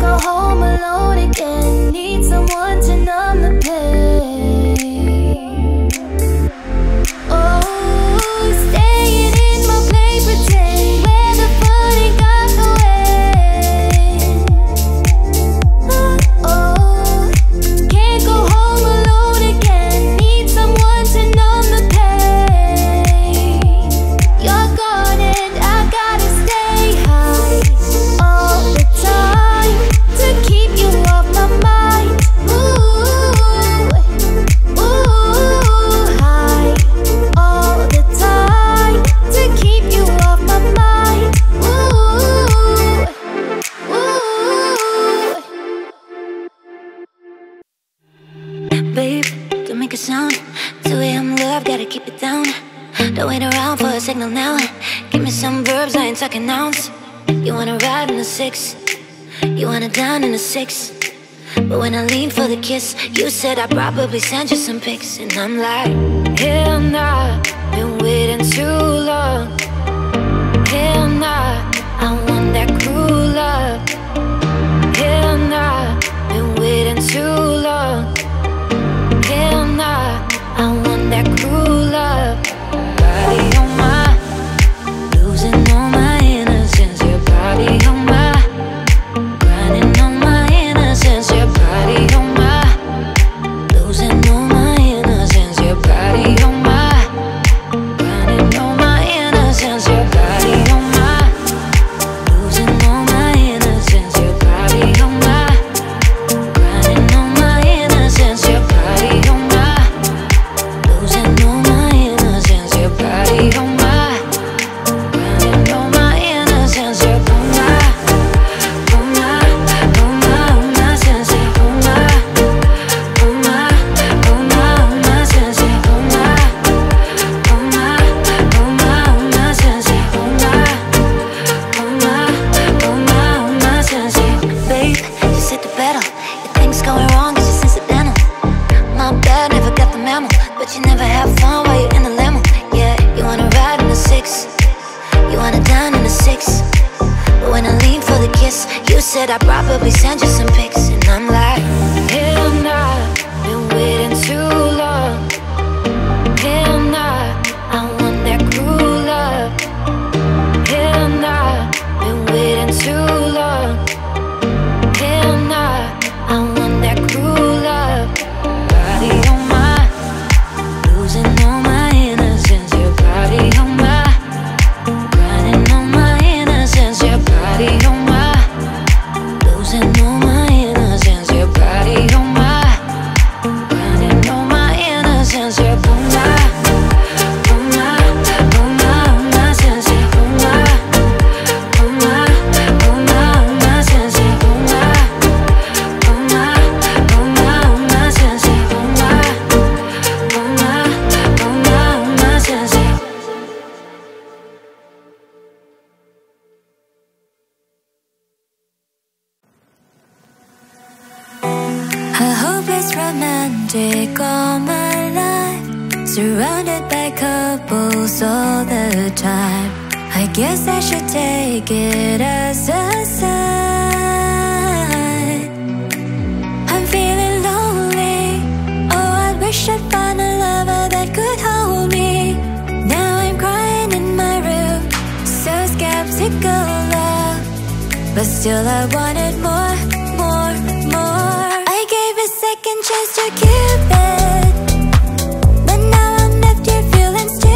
Home alone again, need someone to numb the pain. Oh, staying in my play, pretend where the fun ain't got no end. Oh, can't go home alone again, need someone to numb the pain. You're gone and I gotta stay high all the time to keep you off my mind. Ooh, ooh, high all the time to keep you off my mind. Ooh, ooh. Babe, don't make a sound. 2 AM love, gotta keep it down. Don't wait around for a signal now. Give me some verbs, I ain't talking nouns. You wanna ride in the 6, you wanna down in the 6. But when I lean for the kiss, you said I'd probably send you some pics. And I'm like, hell nah, been waiting too long. Hell nah, I want that cruel love. Hell nah, been waiting too long. Hell nah, I want that cruel love. Body on my, losing all my innocence. Your body on my, your body on my, losing all my innocence. Your body on my, running all my innocence. Your body on my, losing all my innocence. Your body on my, running all my innocence. Your body on my, losing all my innocence. Your body on my, running all my innocence. Your I'd probably send you some pics, and I'm like, hell nah, been waiting too long. Hell nah, I want that cruel love. Hell nah, been waiting too long. Hell nah, I want that cruel love. Body on my, losing all my innocence. Your body on my, running all my innocence. Your body on my, losing all my innocence. Your body. hopeless romantic all my life, surrounded by couples all the time. I guess I should take it as a sign. I'm feeling lonely. Oh, I wish I'd find a lover that could hold me. Now I'm crying in my room, so skeptical love, but still I wanted more, more, more. I gave a second chance to Cupid, but now I'm left here feeling stupid.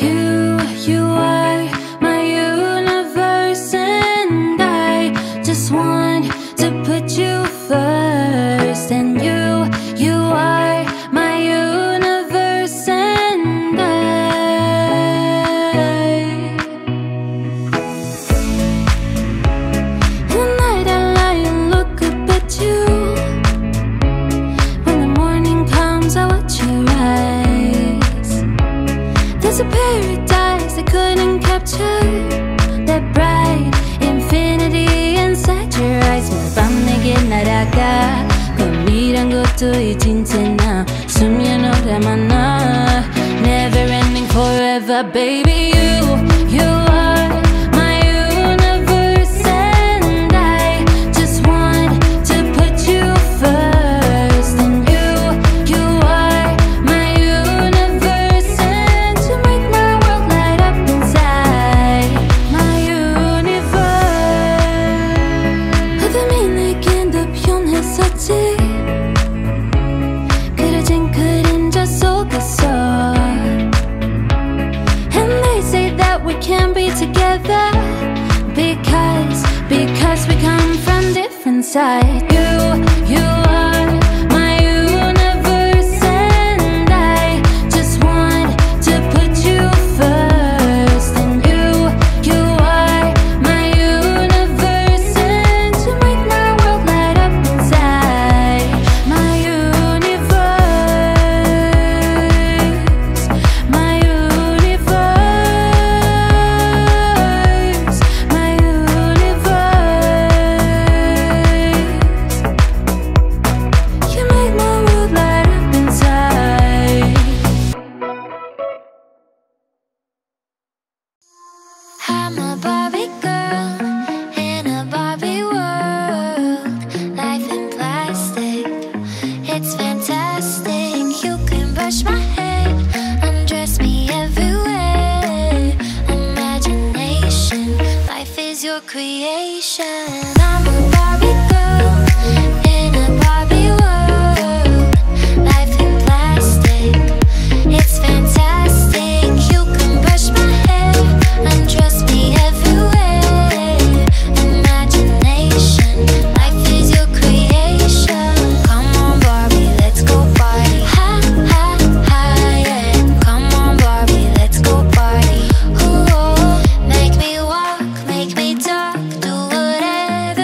You are my universe, and I just want to put you first. And you are my universe, and I lie and look up at you. When the morning comes, I watch you rise. There's a paradise I couldn't capture, that bright infinity inside your eyes. 밤 내게 날아가 꿈이란 것도 이진짜 나 수면 오래 만나. Never ending forever, baby. You are together, because we come from different sides. You are my universe, and I just want to put you first. And you are my universe, and you make my world light up inside. Make me talk, do whatever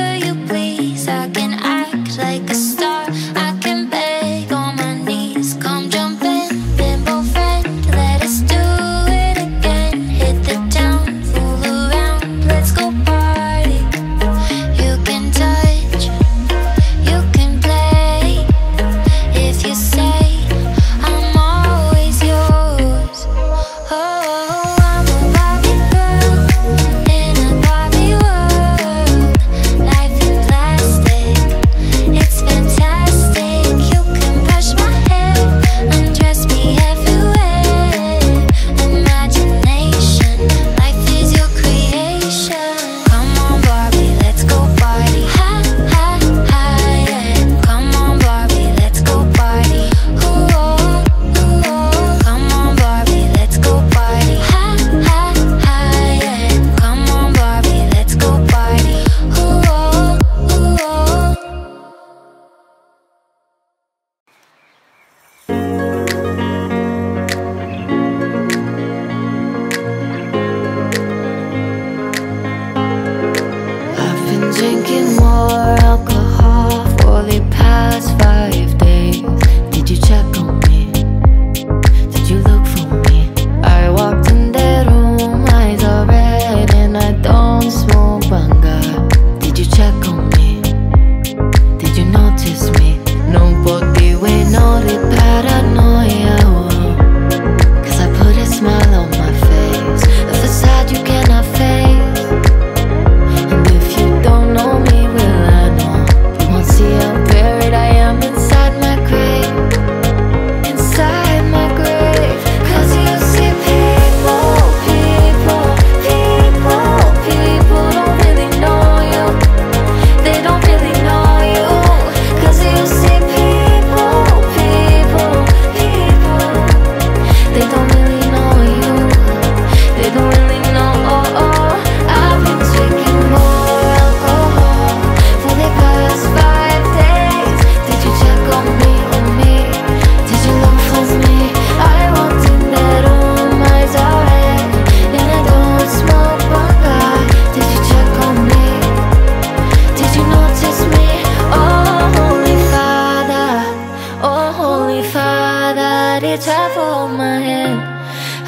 holy fire that it's half of my head.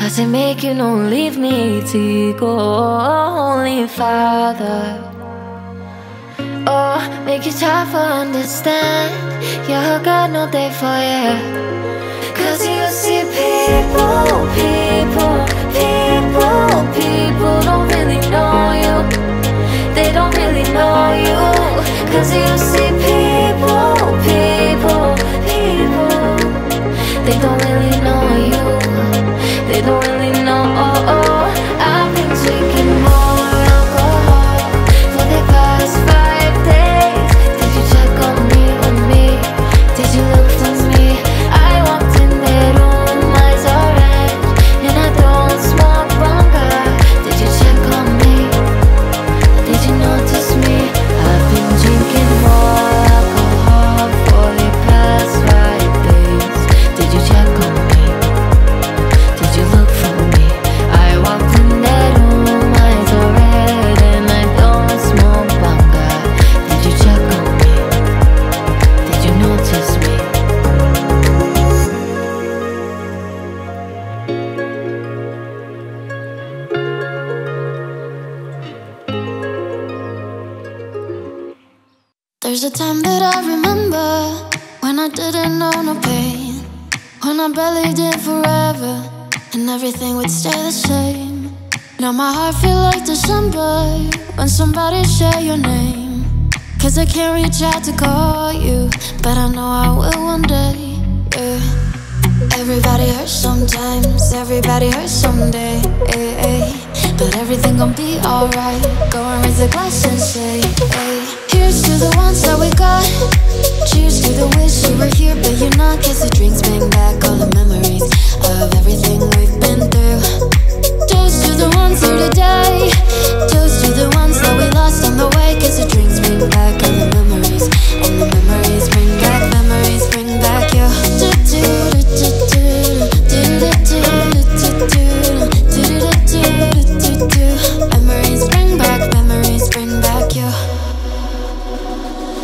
I say, make you no leave me to go, holy Father. Oh, make it tough to understand. Yeah, God, no day for you. Cause you see people don't really know you. They don't really know you. Cause you see people they don't really know you. They don't really know, I've been drinking more alcohol for the past 5 days. Did you check on me? Did you look for me? I walked in the room, eyes orange, and I don't smoke longer. Did you check on me? Did you notice me? I've been drinking more alcohol for the past 5 days. Did you check on me? Did you look for me? I walked in the room, eyes orange, and I don't smoke longer. Did you check on me? Did you notice me? There's a time that I remember when I didn't know no pain, when I believed in forever and everything would stay the same. Now my heart feels like December when somebody share your name, cause I can't reach out to call you, but I know I will one day, yeah. Everybody hurts sometimes, everybody hurts someday, ay, ay. But everything gon' be alright. Go and raise a glass and say, ay. Here's to the ones that we got. Cheers to the wish you were here, but you're not. Cause the drinks bring back all the memories of everything we've been through. Toast to the ones here today. Toast to the ones that we lost on the way. Cause the drinks bring back all the memories, and the memories bring back you. Memories bring back you.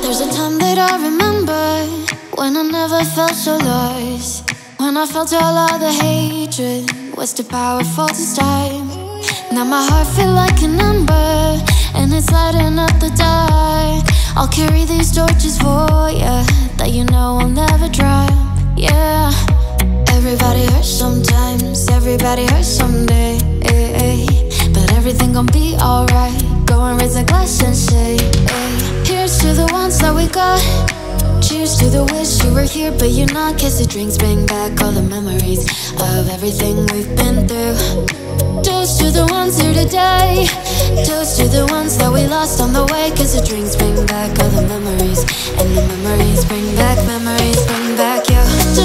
There's a time that I remember when I never felt so lost, when I felt all of the hatred was too powerful to stop. Now my heart feels like an ember and it's lighting up the dark. I'll carry these torches for ya that you know I'll never drop, yeah. Everybody hurts sometimes, everybody hurts someday, ay, ay. But everything gon' be alright. Go and raise a glass and say, ay. Here's to the ones that we got. Cheers to the wish you were here, but you're not. Cause the drinks bring back all the memories of everything we've been through. Toast to the ones here today. Toast to the ones that we lost on the way. Cause the drinks bring back all the memories, and the memories bring back you.